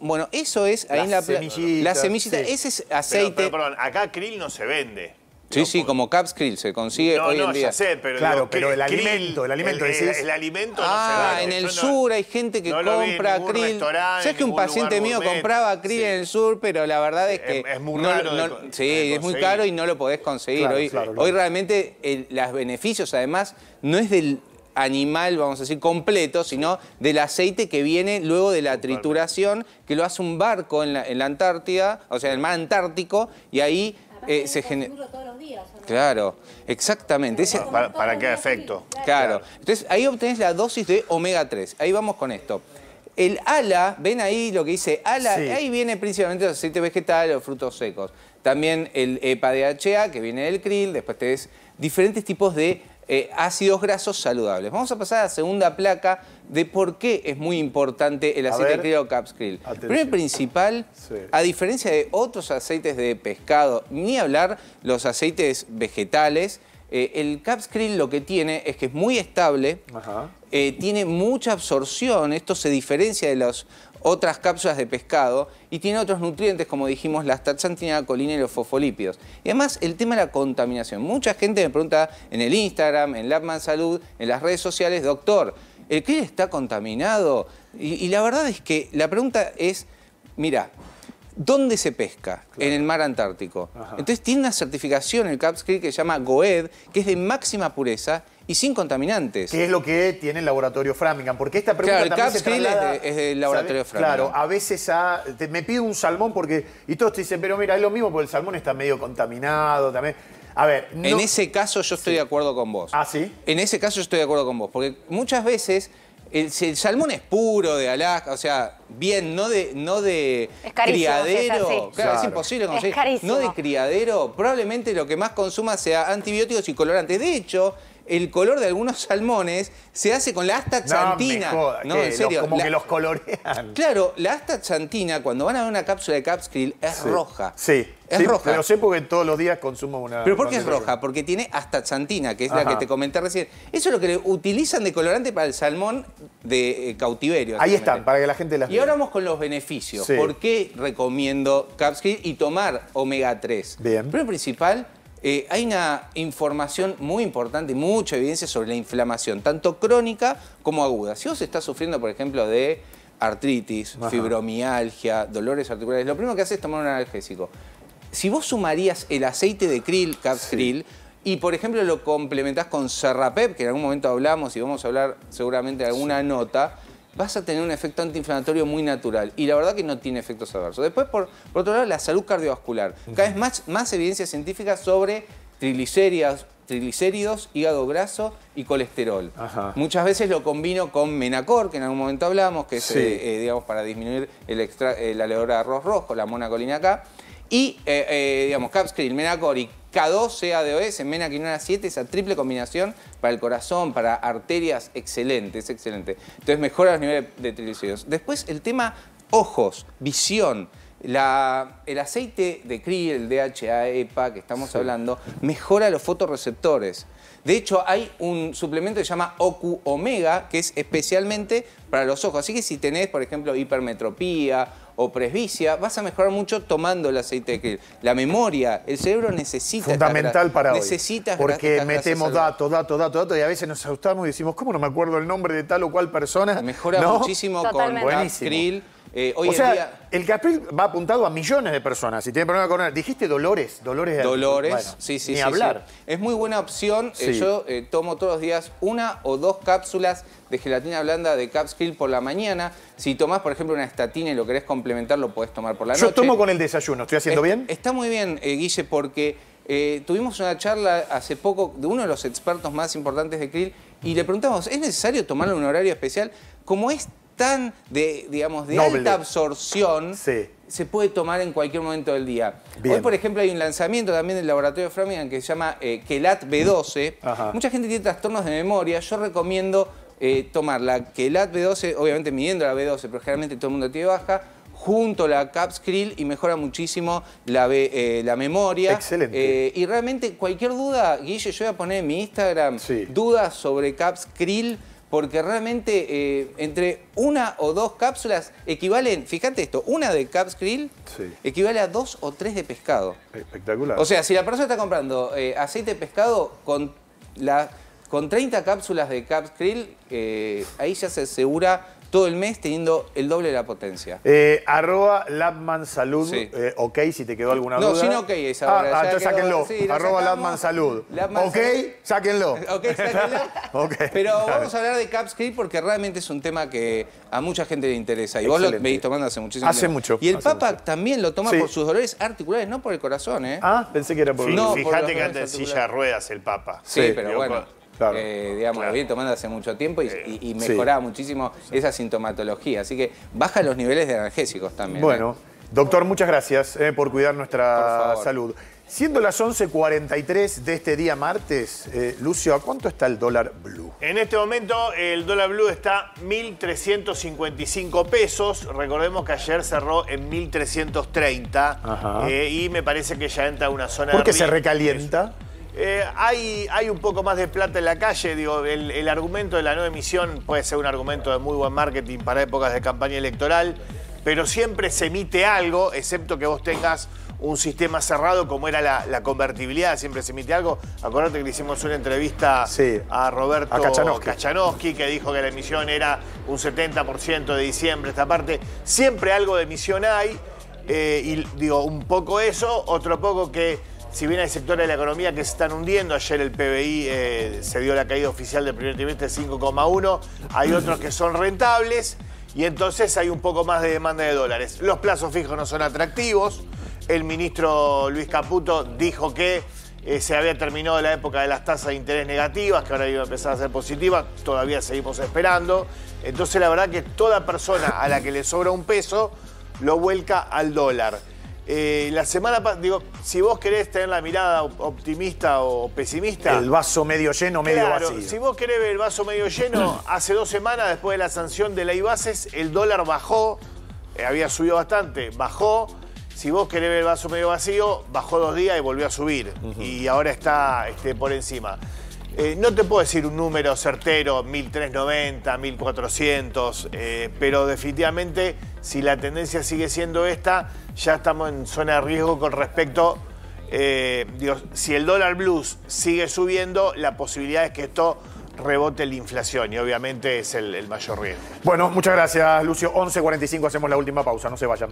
bueno, eso es... ahí la semillita, ese es aceite... Pero perdón, acá krill no se vende. Sí, no, sí, como Capskrill se consigue hoy en día. Ya sé, pero... Claro, pero el alimento... El alimento no se vende. En el sur hay gente que compra krill. ¿Sabes que un paciente mío compraba krill en el sur, pero la verdad es que... Es muy caro. Sí, es muy caro y no lo podés conseguir. Claro, hoy realmente los beneficios, además, no es del animal, vamos a decir, completo, sino del aceite que viene luego de la trituración, que lo hace un barco en la Antártida, o sea, en el mar Antártico, y ahí... se genera todos los días, ¿no? Claro, exactamente. ¿Para qué efecto? Claro. Entonces ahí obtenés la dosis de omega 3. Ahí vamos con esto. El ala, ven ahí lo que dice ala, sí. Ahí viene principalmente los aceites vegetales, los frutos secos. También el EPA-DHA, que viene del krill. Después tenés diferentes tipos de ácidos grasos saludables. Vamos a pasar a la segunda placa de por qué es muy importante el aceite de krill o Capskrill. Pero el principal, sí. A diferencia de otros aceites de pescado, ni hablar los aceites vegetales, el Capskrill lo que tiene es que es muy estable, tiene mucha absorción, esto se diferencia de las otras cápsulas de pescado y tiene otros nutrientes, como dijimos, la astaxantina, la colina y los fosfolípidos. Y además, el tema de la contaminación. Mucha gente me pregunta en el Instagram, en Lapman Salud, en las redes sociales, doctor, ¿el krill está contaminado? Y la verdad es que la pregunta es, mira, ¿dónde se pesca? Claro. En el mar Antártico. Ajá. Entonces tiene una certificación el Capskrill que se llama GOED, que es de máxima pureza y sin contaminantes. ¿Qué es lo que tiene el laboratorio Framingham? Porque esta pregunta claro, también se traslada... Claro, el Capskrill es del laboratorio Framingham. Claro, a veces me pido un salmón porque... Y todos te dicen, pero mira, es lo mismo porque el salmón está medio contaminado también. A ver... No... En ese caso yo estoy sí. de acuerdo con vos. ¿Ah, sí? En ese caso yo estoy de acuerdo con vos, porque muchas veces... El salmón es puro de Alaska, o sea, bien, no de criadero. Si es, claro. Es imposible conseguir. Es carísimo. No de criadero, probablemente lo que más consuma sea antibióticos y colorantes. De hecho, el color de algunos salmones se hace con la astaxantina. No, me joda, no en serio. Como que los colorean. Claro, la astaxantina, cuando van a ver una cápsula de Capskrill, es sí. roja. Sí. Es sí, roja. Pero sé porque todos los días consumo una... ¿Pero por qué es roja? Porque tiene astaxantina, que es la que te comenté recién. Eso es lo que utilizan de colorante para el salmón de cautiverio. Ahí están, para que la gente las vea. Y ahora vamos con los beneficios. Sí. ¿Por qué recomiendo Capskrill y tomar omega 3? Bien. Pero el principal... hay una información muy importante, mucha evidencia sobre la inflamación, tanto crónica como aguda. Si vos estás sufriendo, por ejemplo, de artritis, fibromialgia, dolores articulares, lo primero que haces es tomar un analgésico. Si vos sumarías el aceite de krill, Capskrill, sí. y por ejemplo lo complementás con Serrapep, que en algún momento hablamos y vamos a hablar seguramente de alguna sí. nota, vas a tener un efecto antiinflamatorio muy natural. Y la verdad que no tiene efectos adversos. Después, por otro lado, la salud cardiovascular. Cada vez más evidencia científica sobre triglicéridos, hígado graso y colesterol. Ajá. Muchas veces lo combino con Menacor, que en algún momento hablamos, que es sí. Digamos, para disminuir la aleodora de arroz rojo, la monacolina K. Y, digamos, Capskrill, Menacor y K12, ADOS, menaquinona 7, esa triple combinación para el corazón, para arterias, excelente, es excelente. Entonces mejora los niveles de triglicéridos. Después el tema ojos, visión, el aceite de krill, el DHA, EPA que estamos sí. hablando, mejora los fotorreceptores. De hecho hay un suplemento que se llama Ocu Omega, que es especialmente para los ojos. Así que si tenés, por ejemplo, hipermetropía o presbicia, vas a mejorar mucho tomando el aceite de krill. La memoria, el cerebro necesita... Fundamental para hoy. Necesita... Porque metemos datos y a veces nos asustamos y decimos, ¿cómo no me acuerdo el nombre de tal o cual persona? Mejora ¿no? muchísimo Totalmente. Con krill. Hoy o sea, el Capskrill va apuntado a millones de personas. Si tiene problemas con... Dijiste dolores. Bueno, sí. Ni hablar. Sí. Es muy buena opción. Sí. Yo tomo todos los días 1 o 2 cápsulas de gelatina blanda de Capskrill por la mañana. Si tomás, por ejemplo, una estatina y lo querés complementar, lo podés tomar por la noche. Yo tomo con el desayuno. ¿Estoy haciendo bien? Está muy bien, Guille, porque tuvimos una charla hace poco de uno de los expertos más importantes de krill y le preguntamos, ¿es necesario tomarlo en un horario especial? Como es tan de noble. Alta absorción, sí. se puede tomar en cualquier momento del día. Bien. Hoy, por ejemplo, hay un lanzamiento también del laboratorio Framingham que se llama Kelat B12. Ajá. Mucha gente tiene trastornos de memoria. Yo recomiendo tomar la Kelat B12, obviamente midiendo la B12, pero generalmente todo el mundo tiene baja, junto a la Capskrill y mejora muchísimo la memoria. Excelente. Y realmente cualquier duda, Guille, yo voy a poner en mi Instagram sí. dudas sobre Capskrill. Porque realmente entre 1 o 2 cápsulas equivalen, fíjate esto, 1 de Capskrill sí. equivale a 2 o 3 de pescado. Espectacular. O sea, si la persona está comprando aceite de pescado con 30 cápsulas de Capskrill, ahí ya se asegura todo el mes teniendo el doble de la potencia. @LapmanSalud, sí. Ok, si te quedó alguna duda. No, sin ok esa hora. Entonces quedó, sáquenlo, sí, @LapmanSalud. Ok, sáquenlo. Ok, sáquenlo. Okay, pero claro. Vamos a hablar de Capskrill porque realmente es un tema que a mucha gente le interesa. Y excelente. Vos lo venís tomando hace muchísimo tiempo. Hace mucho. Y el Papa también lo toma sí. por sus dolores articulares, no por el corazón, ¿eh? Ah, pensé que era por... Sí, no, fíjate que anda en silla de ruedas el Papa. Sí, pero bueno. Claro, digamos, claro. Lo vi tomando hace mucho tiempo y mejoraba muchísimo esa sintomatología. Así que baja los niveles de analgésicos también. Bueno, doctor, muchas gracias por cuidar nuestra salud. Siendo las 11:43 de este día martes, Lucio, ¿a cuánto está el dólar blue? En este momento el dólar blue está 1.355 pesos. Recordemos que ayer cerró en 1.330 y me parece que ya entra a una zona de riesgo. ¿Por qué se recalienta? Hay un poco más de plata en la calle, digo, el argumento de la no emisión puede ser un argumento de muy buen marketing para épocas de campaña electoral, pero siempre se emite algo, excepto que vos tengas un sistema cerrado como era la convertibilidad, siempre se emite algo. Acordate que le hicimos una entrevista a Roberto Kachanowski, que dijo que la emisión era un 70% de diciembre, esta parte. Siempre algo de emisión hay, y digo, un poco eso, otro poco que... Si bien hay sectores de la economía que se están hundiendo, ayer el PBI se dio la caída oficial del primer trimestre 5,1, hay otros que son rentables y entonces hay un poco más de demanda de dólares. Los plazos fijos no son atractivos, el ministro Luis Caputo dijo que se había terminado la época de las tasas de interés negativas, que ahora iba a empezar a ser positivas, todavía seguimos esperando. Entonces la verdad que toda persona a la que le sobra un peso lo vuelca al dólar. La semana pasada, digo, si vos querés tener la mirada optimista o pesimista... El vaso medio lleno, medio vacío. Si vos querés ver el vaso medio lleno, hace 2 semanas, después de la sanción de ley Bases, el dólar bajó, había subido bastante, bajó. Si vos querés ver el vaso medio vacío, bajó 2 días y volvió a subir. Y ahora está por encima. No te puedo decir un número certero, 1.390, 1.400, pero definitivamente, si la tendencia sigue siendo esta... Ya estamos en zona de riesgo con respecto, si el dólar blues sigue subiendo, la posibilidad es que esto rebote la inflación y obviamente es el mayor riesgo. Bueno, muchas gracias, Lucio. 11:45 hacemos la última pausa, no se vayan.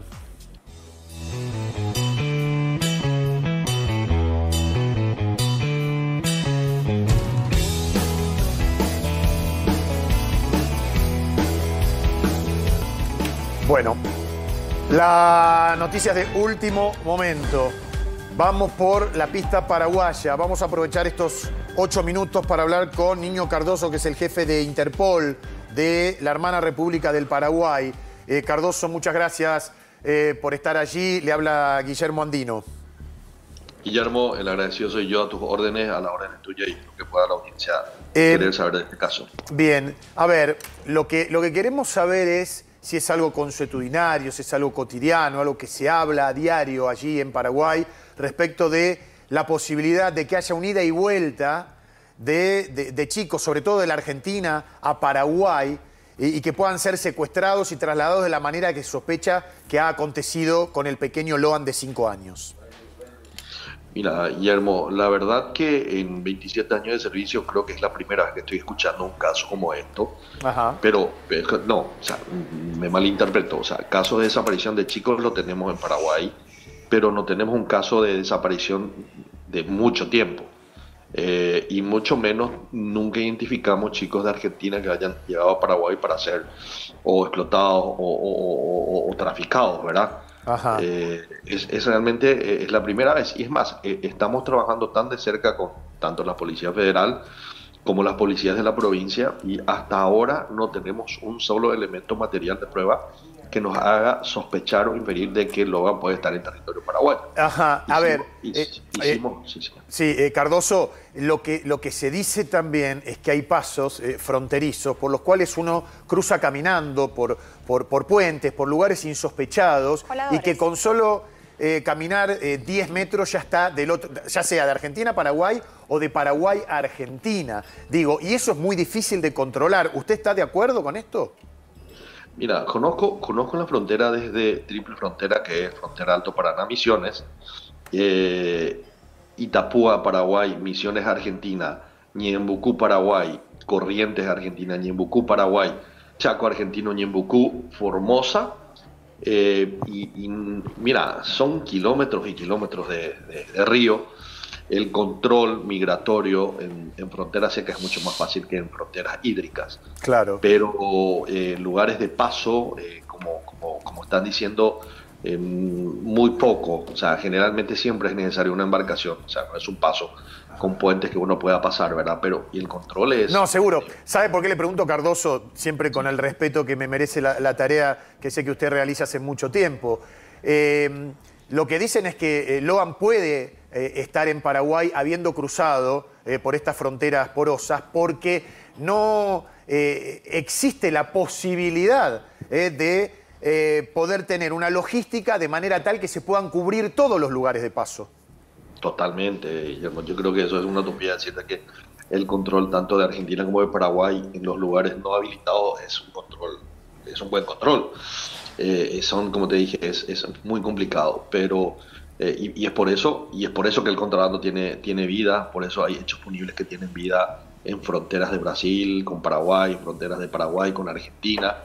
Bueno. Las noticias de último momento. Vamos por la pista paraguaya. Vamos a aprovechar estos 8 minutos para hablar con Niño Cardozo, que es el jefe de Interpol de la hermana República del Paraguay. Cardozo, muchas gracias por estar allí. Le habla Guillermo Andino. Guillermo, el agradecido soy yo, a tus órdenes, a las órdenes tuyas y lo que pueda la audiencia querer saber de este caso. Bien, a ver, lo que queremos saber es si es algo consuetudinario, si es algo cotidiano, algo que se habla a diario allí en Paraguay, respecto de la posibilidad de que haya un ida y vuelta de chicos, sobre todo de la Argentina, a Paraguay, y que puedan ser secuestrados y trasladados de la manera que se sospecha que ha acontecido con el pequeño Loan de 5 años. Mira, Guillermo, la verdad que en 27 años de servicio creo que es la primera vez que estoy escuchando un caso como esto. Ajá. Pero no, o sea, me malinterpretó. O sea, casos de desaparición de chicos lo tenemos en Paraguay, pero no tenemos un caso de desaparición de mucho tiempo. Y mucho menos nunca identificamos chicos de Argentina que hayan llegado a Paraguay para ser o explotados o traficados, ¿verdad? Ajá. Es realmente es la primera vez, y es más, estamos trabajando tan de cerca con tanto la Policía Federal como las policías de la provincia, y hasta ahora no tenemos un solo elemento material de prueba que nos haga sospechar o inferir de que Logan puede estar en territorio paraguayo. Ajá, a ver, Cardozo, lo que se dice también es que hay pasos fronterizos por los cuales uno cruza caminando por puentes, por lugares insospechados, y que con solo caminar 10 metros ya está del otro, ya sea de Argentina a Paraguay o de Paraguay a Argentina. Digo, y eso es muy difícil de controlar. ¿Usted está de acuerdo con esto? Mira, conozco la frontera desde Triple Frontera, que es Frontera Alto Paraná, Misiones, Itapúa, Paraguay, Misiones, Argentina, Ñembucú, Paraguay, Corrientes, Argentina, Ñembucú, Paraguay, Chaco, Argentino, Ñembucú, Formosa, y mira, son kilómetros y kilómetros de río. El control migratorio en fronteras secas es mucho más fácil que en fronteras hídricas. Claro. Pero lugares de paso, como están diciendo, muy poco, o sea, generalmente siempre es necesaria una embarcación, o sea, no es un paso con puentes que uno pueda pasar, ¿verdad? Pero y el control es... No, seguro. ¿Sabe por qué le pregunto, Cardozo, siempre con el respeto que me merece la tarea que sé que usted realiza hace mucho tiempo? Lo que dicen es que Loan puede estar en Paraguay habiendo cruzado por estas fronteras porosas porque no existe la posibilidad de... poder tener una logística de manera tal que se puedan cubrir todos los lugares de paso. Totalmente, Guillermo. Yo creo que eso es una utopía, decir que el control tanto de Argentina como de Paraguay en los lugares no habilitados es un control, es un buen control. Son, como te dije, es muy complicado, pero y es por eso que el contrabando tiene vida, por eso hay hechos punibles que tienen vida en fronteras de Brasil con Paraguay, en fronteras de Paraguay con Argentina.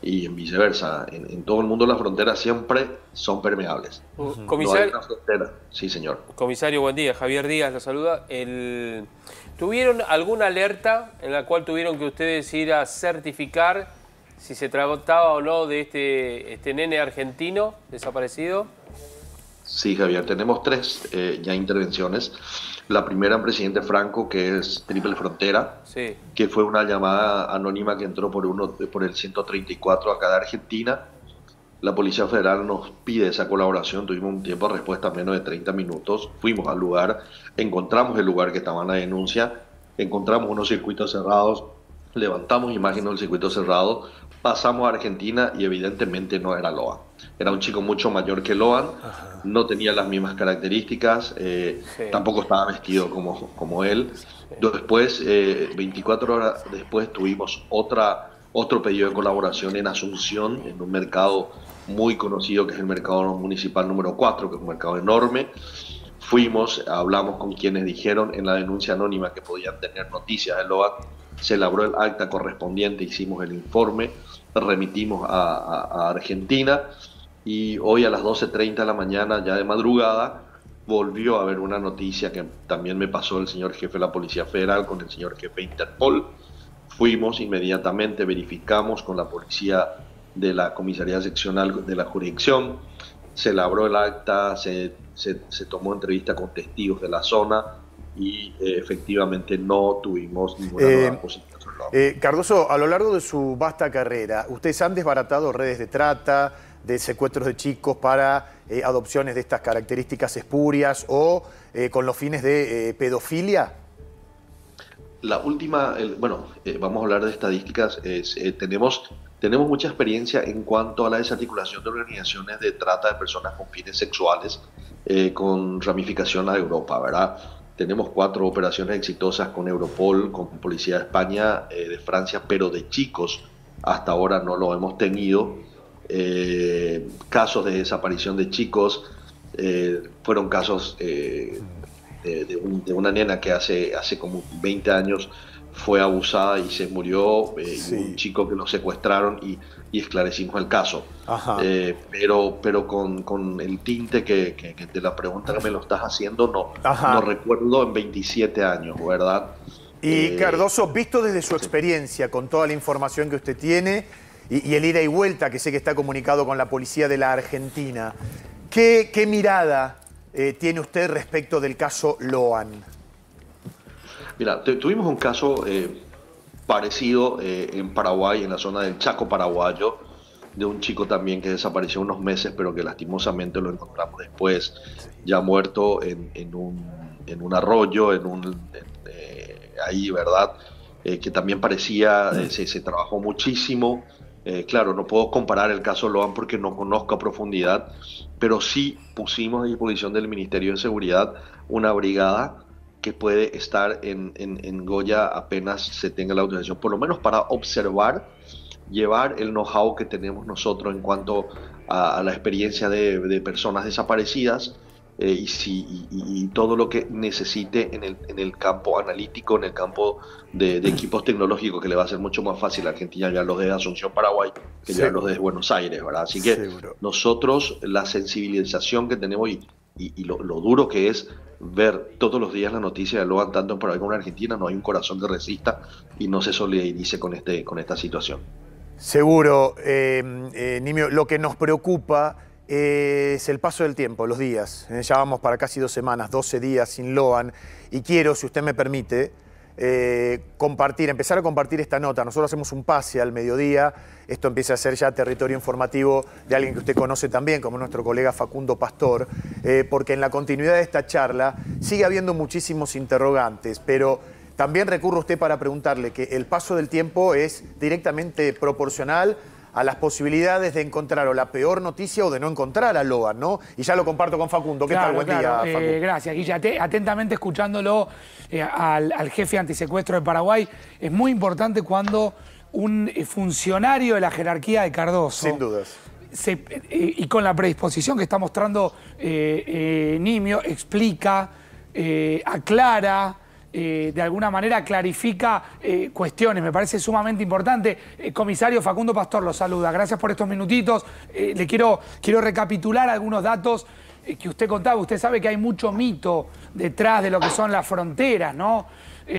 Y en viceversa, en todo el mundo las fronteras siempre son permeables. Comisario, no hay una frontera. Sí, señor. Comisario, buen día. Javier Díaz lo saluda. ¿Tuvieron alguna alerta en la cual tuvieron que ustedes ir a certificar si se trataba o no de este nene argentino desaparecido? Sí, Javier. Tenemos tres ya intervenciones. La primera en Presidente Franco, que es Triple Frontera, sí, que fue una llamada anónima que entró por el 134 acá de Argentina. La Policía Federal nos pide esa colaboración, tuvimos un tiempo de respuesta menos de 30 minutos, fuimos al lugar, encontramos el lugar que estaba en la denuncia, encontramos unos circuitos cerrados, levantamos imágenes del circuito cerrado, pasamos a Argentina y evidentemente no era Loan. Era un chico mucho mayor que Loan, no tenía las mismas características, sí, tampoco estaba vestido como él. Después, 24 horas después, tuvimos otro pedido de colaboración en Asunción, en un mercado muy conocido que es el mercado municipal número 4, que es un mercado enorme. Fuimos, hablamos con quienes dijeron en la denuncia anónima que podían tener noticias de Loan. Se elaboró el acta correspondiente, hicimos el informe, remitimos a Argentina y hoy a las 12:30 de la mañana, ya de madrugada, volvió a haber una noticia que también me pasó el señor jefe de la Policía Federal con el señor jefe de Interpol. Fuimos inmediatamente, verificamos con la policía de la comisaría seccional de la jurisdicción, se elaboró el acta, se tomó entrevista con testigos de la zona, y efectivamente no tuvimos ninguna nueva posibilidad. Cardozo, a lo largo de su vasta carrera, ustedes han desbaratado redes de trata, de secuestros de chicos para adopciones de estas características espurias o con los fines de pedofilia. La última, vamos a hablar de estadísticas, tenemos mucha experiencia en cuanto a la desarticulación de organizaciones de trata de personas con fines sexuales con ramificación a Europa, ¿verdad? Tenemos 4 operaciones exitosas con Europol, con Policía de España, de Francia, pero de chicos hasta ahora no lo hemos tenido. Casos de desaparición de chicos, fueron casos de una nena que hace como 20 años fue abusada y se murió, sí, y un chico que lo secuestraron y esclarecimos el caso. Pero con el tinte que de la pregunta que me lo estás haciendo, no recuerdo en 27 años, ¿verdad? Y Cardozo, visto desde su experiencia, con toda la información que usted tiene y el ida y vuelta que sé que está comunicado con la policía de la Argentina, ¿qué mirada tiene usted respecto del caso Loan? Mira, tuvimos un caso parecido en Paraguay, en la zona del Chaco paraguayo, de un chico también que desapareció unos meses, pero que lastimosamente lo encontramos después, ya muerto en un arroyo, ahí, ¿verdad? Que también parecía, se trabajó muchísimo. Claro, no puedo comparar el caso Loan porque no conozco a profundidad, pero sí pusimos a disposición del Ministerio de Seguridad una brigada que puede estar en Goya apenas se tenga la autorización, por lo menos para observar, llevar el know-how que tenemos nosotros en cuanto a la experiencia de personas desaparecidas y todo lo que necesite en el campo analítico, en el campo de equipos tecnológicos, que le va a ser mucho más fácil a Argentina llevar los de Asunción, Paraguay, que llevar los de Buenos Aires, ¿verdad? Así que seguro. Nosotros, la sensibilización que tenemos y lo duro que es ver todos los días la noticia de Loan, tanto en Paraguay como en Argentina, no hay un corazón que resista y no se solidarice con esta situación. Seguro, Nimio, lo que nos preocupa Es el paso del tiempo, los días. Ya vamos para casi 2 semanas, 12 días sin Loan. Y quiero, si usted me permite, empezar a compartir esta nota. Nosotros hacemos un pase al mediodía. Esto empieza a ser ya territorio informativo de alguien que usted conoce también, como nuestro colega Facundo Pastor, porque en la continuidad de esta charla sigue habiendo muchísimos interrogantes, pero también recurre usted para preguntarle que el paso del tiempo es directamente proporcional a las posibilidades de encontrar o la peor noticia o de no encontrar a Loan, ¿no? Y ya lo comparto con Facundo. ¿Qué tal? Buen día, Facundo. Gracias, Guilla. Atentamente escuchándolo al jefe antisecuestro de Paraguay. Es muy importante cuando un funcionario de la jerarquía de Cardozo... Sin dudas. Y con la predisposición que está mostrando Nimio, explica, aclara... de alguna manera clarifica cuestiones, me parece sumamente importante. Comisario Facundo Pastor lo saluda, gracias por estos minutitos. Le quiero recapitular algunos datos que usted contaba. Usted sabe que hay mucho mito detrás de lo que son las fronteras, ¿no?